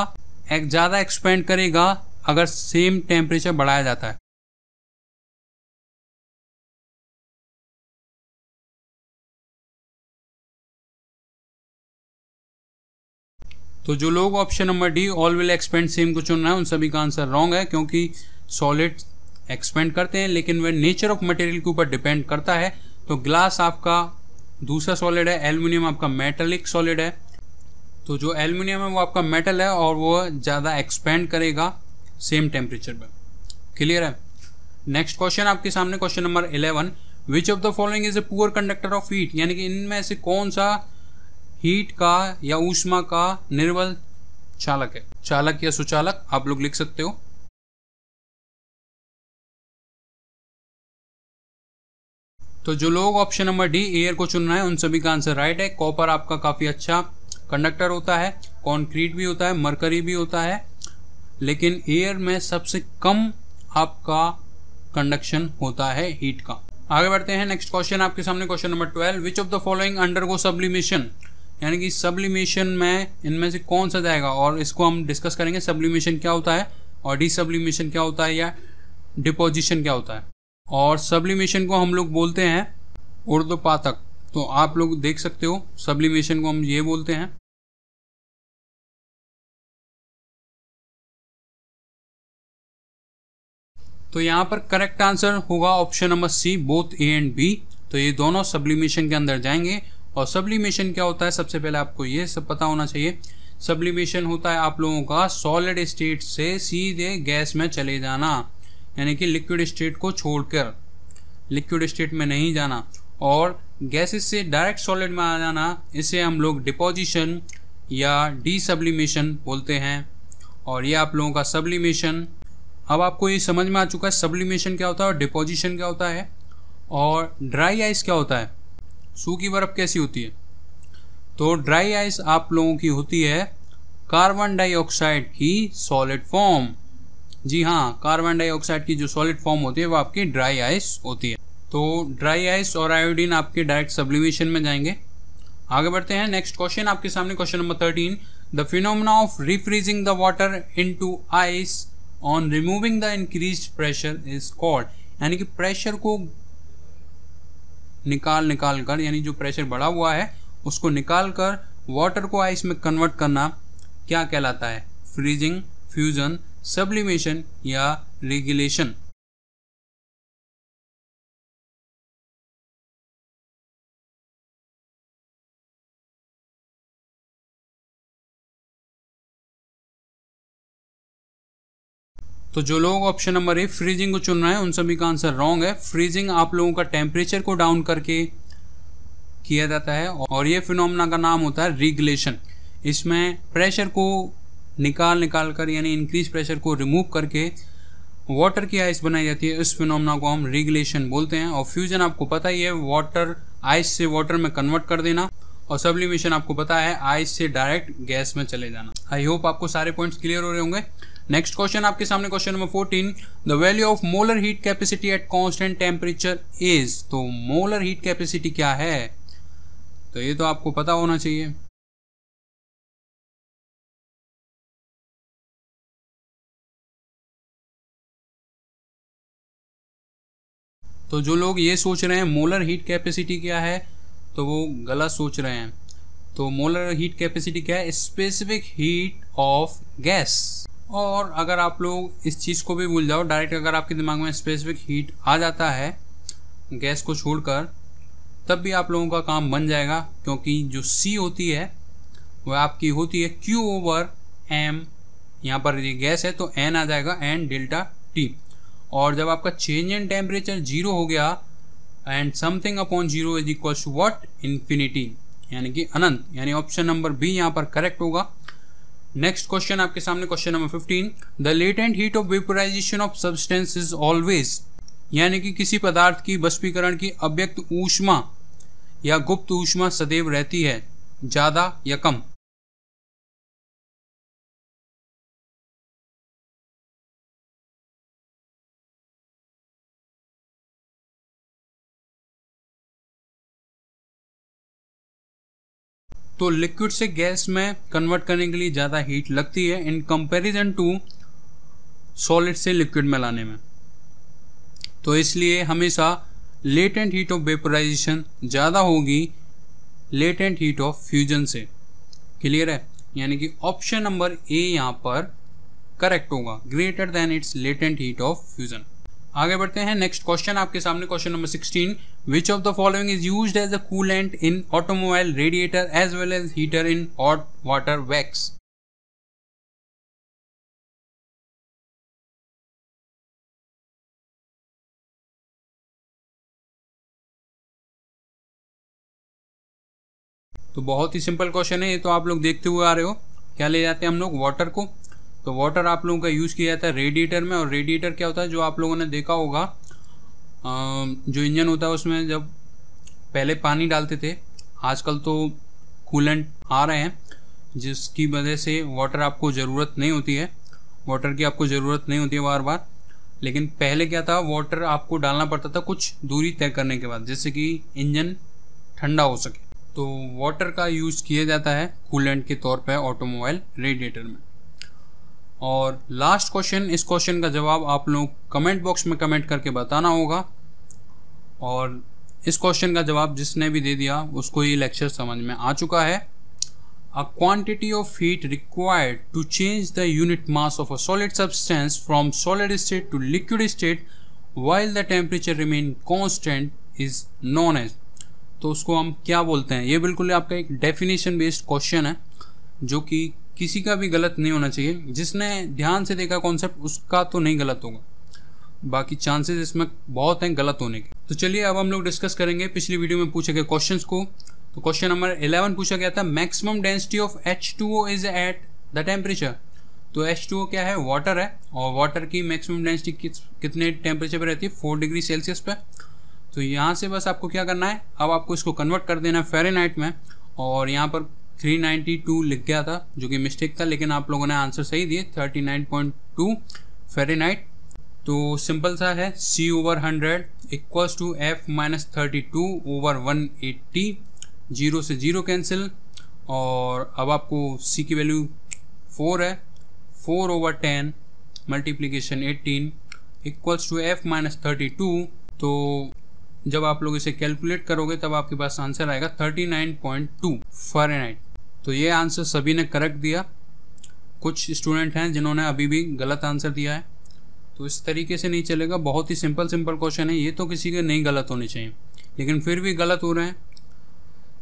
एक ज़्यादा एक्सपेंड करेगा अगर सेम टेम्परेचर बढ़ाया जाता है। तो जो लोग option number D all will expand same को चुन रहे हैं उन सभी का आंसर रॉन्ग है, क्योंकि सॉलिड एक्सपेंड करते हैं लेकिन वह नेचर ऑफ मटेरियल के ऊपर डिपेंड करता है। तो ग्लास आपका दूसरा सॉलिड है, एल्युमिनियम आपका मेटलिक सॉलिड है। तो जो एल्युमिनियम है वो आपका मेटल है और वो ज़्यादा एक्सपेंड करेगा सेम टेम्परेचर पर। क्लियर है। नेक्स्ट क्वेश्चन आपके सामने, question number eleven, which of the following is a poor conductor of heat, यानी कि इनमें से कौन सा हीट का या ऊष्मा का निर्बल चालक है, चालक या सुचालक आप लोग लिख सकते हो। तो जो लोग ऑप्शन नंबर डी एयर को चुन रहे हैं उन सभी का आंसर राइट है। कॉपर आपका काफ़ी अच्छा कंडक्टर होता है, कंक्रीट भी होता है, मरकरी भी होता है, लेकिन एयर में सबसे कम आपका कंडक्शन होता है हीट का। आगे बढ़ते हैं, नेक्स्ट क्वेश्चन आपके सामने, question number twelve, which of the following undergo sublimation, यानी कि सब्लिमेशन में इनमें से कौन सा जाएगा, और इसको हम डिस्कस करेंगे सब्लिमेशन क्या होता है और डिसब्लिमेशन क्या होता है या डिपोजिशन क्या होता है। और सब्लिमेशन को हम लोग बोलते हैं ऊर्ध्वपातक, तो आप लोग देख सकते हो सब्लिमेशन को हम ये बोलते हैं। तो यहाँ पर करेक्ट आंसर होगा option number C, both A and B. तो ये दोनों सब्लिमेशन के अंदर जाएंगे। और सब्लिमेशन क्या होता है सबसे पहले आपको ये सब पता होना चाहिए। सब्लिमेशन होता है आप लोगों का सॉलिड स्टेट से सीधे गैस में चले जाना, यानी कि लिक्विड स्टेट को छोड़कर लिक्विड स्टेट में नहीं जाना, और गैसेस से डायरेक्ट सॉलिड में आ जाना, इसे हम लोग डिपोजिशन या डिसब्लिमेशन बोलते हैं। और ये आप लोगों का सब्लिमेशन। अब आपको ये समझ में आ चुका है सब्लिमेशन क्या होता है और डिपोजिशन क्या होता है। और ड्राई आइस क्या होता है, सूखी बर्फ़ कैसी होती है। तो ड्राई आइस आप लोगों की होती है कार्बन डाइऑक्साइड की सॉलिड फॉर्म। जी हाँ, कार्बन डाइऑक्साइड की जो सॉलिड फॉर्म होती है वो आपकी ड्राई आइस होती है। तो ड्राई आइस और आयोडीन आपके डायरेक्ट सब्लिमेशन में जाएंगे। आगे बढ़ते हैं, नेक्स्ट क्वेश्चन आपके सामने, question number thirteen, the phenomena of refreezing the water into ice on removing the increase pressure is called, यानी कि प्रेशर को निकाल निकाल कर, यानी जो प्रेशर बढ़ा हुआ है उसको निकाल कर वाटर को आइस में कन्वर्ट करना क्या कहलाता है, फ्रीजिंग, फ्यूजन, सब्लिमेशन या रेगुलेशन। तो जो लोग ऑप्शन नंबर ए फ्रीजिंग को चुन रहे हैं उन सभी का आंसर रॉन्ग है। फ्रीजिंग आप लोगों का टेम्परेचर को डाउन करके किया जाता है और ये फिनोमेना का नाम होता है रेगुलेशन। इसमें प्रेशर को निकाल निकाल कर, यानी इंक्रीज प्रेशर को रिमूव करके वाटर की आइस बनाई जाती है, इस फिनोमेना को हम रेगुलेशन बोलते हैं। और फ्यूजन आपको पता ही है, वाटर आइस से वाटर में कन्वर्ट कर देना। और सब्लिमेशन आपको पता है, आइस से डायरेक्ट गैस में चले जाना। आई होप आपको सारे पॉइंट्स क्लियर हो रहे होंगे। नेक्स्ट क्वेश्चन आपके सामने question number fourteen, the value of molar heat capacity at constant temperature is, तो मोलर हीट कैपेसिटी क्या है तो ये तो आपको पता होना चाहिए। तो जो लोग ये सोच रहे हैं मोलर हीट कैपेसिटी क्या है तो वो गलत सोच रहे हैं। तो मोलर हीट कैपेसिटी क्या है, स्पेसिफिक हीट ऑफ गैस। और अगर आप लोग इस चीज़ को भी भूल जाओ, डायरेक्ट अगर आपके दिमाग में स्पेसिफिक हीट आ जाता है गैस को छोड़कर, तब भी आप लोगों का काम बन जाएगा, क्योंकि जो सी होती है वह आपकी होती है क्यू ओवर एम, यहाँ पर ये गैस है तो एन आ जाएगा, एन डेल्टा टी। और जब आपका चेंज इन टेम्परेचर जीरो हो गया, and something upon zero is equal to what, infinity, यानी कि अनंत, यानी ऑप्शन नंबर बी यहाँ पर करेक्ट होगा। नेक्स्ट क्वेश्चन आपके सामने question number fifteen, the latent heat of vaporisation of substance is always, यानी कि किसी पदार्थ की बष्पीकरण की अव्यक्त ऊष्मा या गुप्त ऊष्मा सदैव रहती है, ज्यादा या कम। तो लिक्विड से गैस में कन्वर्ट करने के लिए ज़्यादा हीट लगती है इन कंपैरिजन टू सॉलिड से लिक्विड में लाने में, तो इसलिए हमेशा लेटेंट हीट ऑफ वेपराइजेशन ज़्यादा होगी लेटेंट हीट ऑफ फ्यूजन से। क्लियर है, यानी कि ऑप्शन नंबर ए यहाँ पर करेक्ट होगा, greater than its latent heat of fusion. आगे बढ़ते हैं, नेक्स्ट क्वेश्चन आपके सामने question number sixteen, which of the following is used as a coolant in automobile radiator as well as heater in hot water wax. तो बहुत ही simple question है, ये तो आप लोग देखते हुए आ रहे हो। क्या ले जाते हैं हम लोग, वाटर को। तो वाटर आप लोगों का यूज़ किया जाता है रेडिएटर में, और रेडिएटर क्या होता है, जो आप लोगों ने देखा होगा जो इंजन होता है उसमें जब पहले पानी डालते थे, आजकल तो कूलेंट आ रहे हैं जिसकी वजह से वाटर आपको ज़रूरत नहीं होती है, वाटर की आपको ज़रूरत नहीं होती है बार बार। लेकिन पहले क्या था, वाटर आपको डालना पड़ता था कुछ दूरी तय करने के बाद, जिससे कि इंजन ठंडा हो सके। तो वाटर का यूज़ किया जाता है कूलेंट के तौर पर ऑटोमोबाइल रेडिएटर में। और लास्ट क्वेश्चन, इस क्वेश्चन का जवाब आप लोग कमेंट बॉक्स में कमेंट करके बताना होगा, और इस क्वेश्चन का जवाब जिसने भी दे दिया उसको ये लेक्चर समझ में आ चुका है। A quantity of heat required to change the unit mass of a solid substance from solid state to liquid state while the temperature remain constant is known as, तो उसको हम क्या बोलते हैं। ये बिल्कुल आपका एक डेफिनेशन बेस्ड क्वेश्चन है, जो कि किसी का भी गलत नहीं होना चाहिए, जिसने ध्यान से देखा कॉन्सेप्ट उसका तो नहीं गलत होगा, बाकी चांसेस इसमें बहुत हैं गलत होने के। तो चलिए अब हम लोग डिस्कस करेंगे पिछली वीडियो में पूछे गए क्वेश्चंस को। तो क्वेश्चन नंबर इलेवन पूछा गया था, maximum density of H two O is at the temperature. तो एच टू ओ क्या है, वाटर है, और वाटर की मैक्सिमम डेंसिटी कित, कितने टेम्परेचर पर रहती है, फोर डिग्री सेल्सियस पर। तो यहाँ से बस आपको क्या करना है, अब आपको इसको कन्वर्ट कर देना है फ़ारेनहाइट में, और यहाँ पर तीन सौ बानवे लिख गया था जो कि मिस्टेक था, लेकिन आप लोगों ने आंसर सही दिए उनतालीस पॉइंट दो फ़ारेनहाइट। तो सिंपल सा है, C over hundred equals to F minus thirty two over one eighty, zero से जीरो कैंसिल, और अब आपको C की वैल्यू फोर है, four over ten multiplication eighteen equals to F minus thirty two. तो जब आप लोग इसे कैलकुलेट करोगे तब आपके पास आंसर आएगा उनतालीस पॉइंट दो फ़ारेनहाइट। तो ये आंसर सभी ने करेक्ट दिया, कुछ स्टूडेंट हैं जिन्होंने अभी भी गलत आंसर दिया है। तो इस तरीके से नहीं चलेगा, बहुत ही सिंपल सिंपल क्वेश्चन है, ये तो किसी के नहीं गलत होने चाहिए, लेकिन फिर भी गलत हो रहे हैं,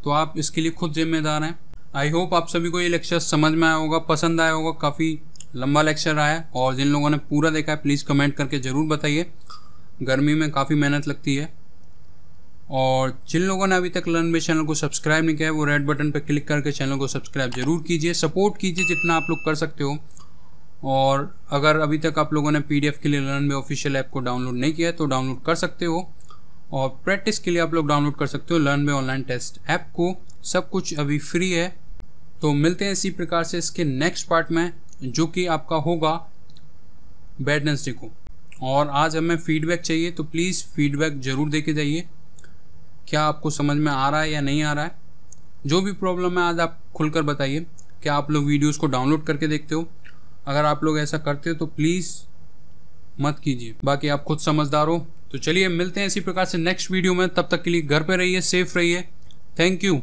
तो आप इसके लिए खुद जिम्मेदार हैं। आई होप आप सभी को ये लेक्चर समझ में आया होगा, पसंद आया होगा, काफ़ी लंबा लेक्चर आया, और जिन लोगों ने पूरा देखा है प्लीज़ कमेंट करके ज़रूर बताइए, गर्मी में काफ़ी मेहनत लगती है। और जिन लोगों ने अभी तक लर्नवे चैनल को सब्सक्राइब नहीं किया है वो रेड बटन पर क्लिक करके चैनल को सब्सक्राइब जरूर कीजिए, सपोर्ट कीजिए जितना आप लोग कर सकते हो। और अगर अभी तक आप लोगों ने पीडीएफ के लिए लर्नवे ऑफिशियल ऐप को डाउनलोड नहीं किया है तो डाउनलोड कर सकते हो, और प्रैक्टिस के लिए आप लोग डाउनलोड कर सकते हो लर्नवे ऑनलाइन टेस्ट ऐप को, सब कुछ अभी फ्री है। तो मिलते हैं इसी प्रकार से इसके नेक्स्ट पार्ट में, जो कि आपका होगा बेड डेंसिटी को। और आज हमें फीडबैक चाहिए, तो प्लीज़ फीडबैक ज़रूर दे के जाइए, क्या आपको समझ में आ रहा है या नहीं आ रहा है। जो भी प्रॉब्लम है आज आप खुलकर बताइए। क्या आप लोग वीडियोस को डाउनलोड करके देखते हो? अगर आप लोग ऐसा करते हो तो प्लीज़ मत कीजिए, बाकी आप खुद समझदार हो। तो चलिए मिलते हैं इसी प्रकार से नेक्स्ट वीडियो में, तब तक के लिए घर पे रहिए, सेफ रहिए। Thank you.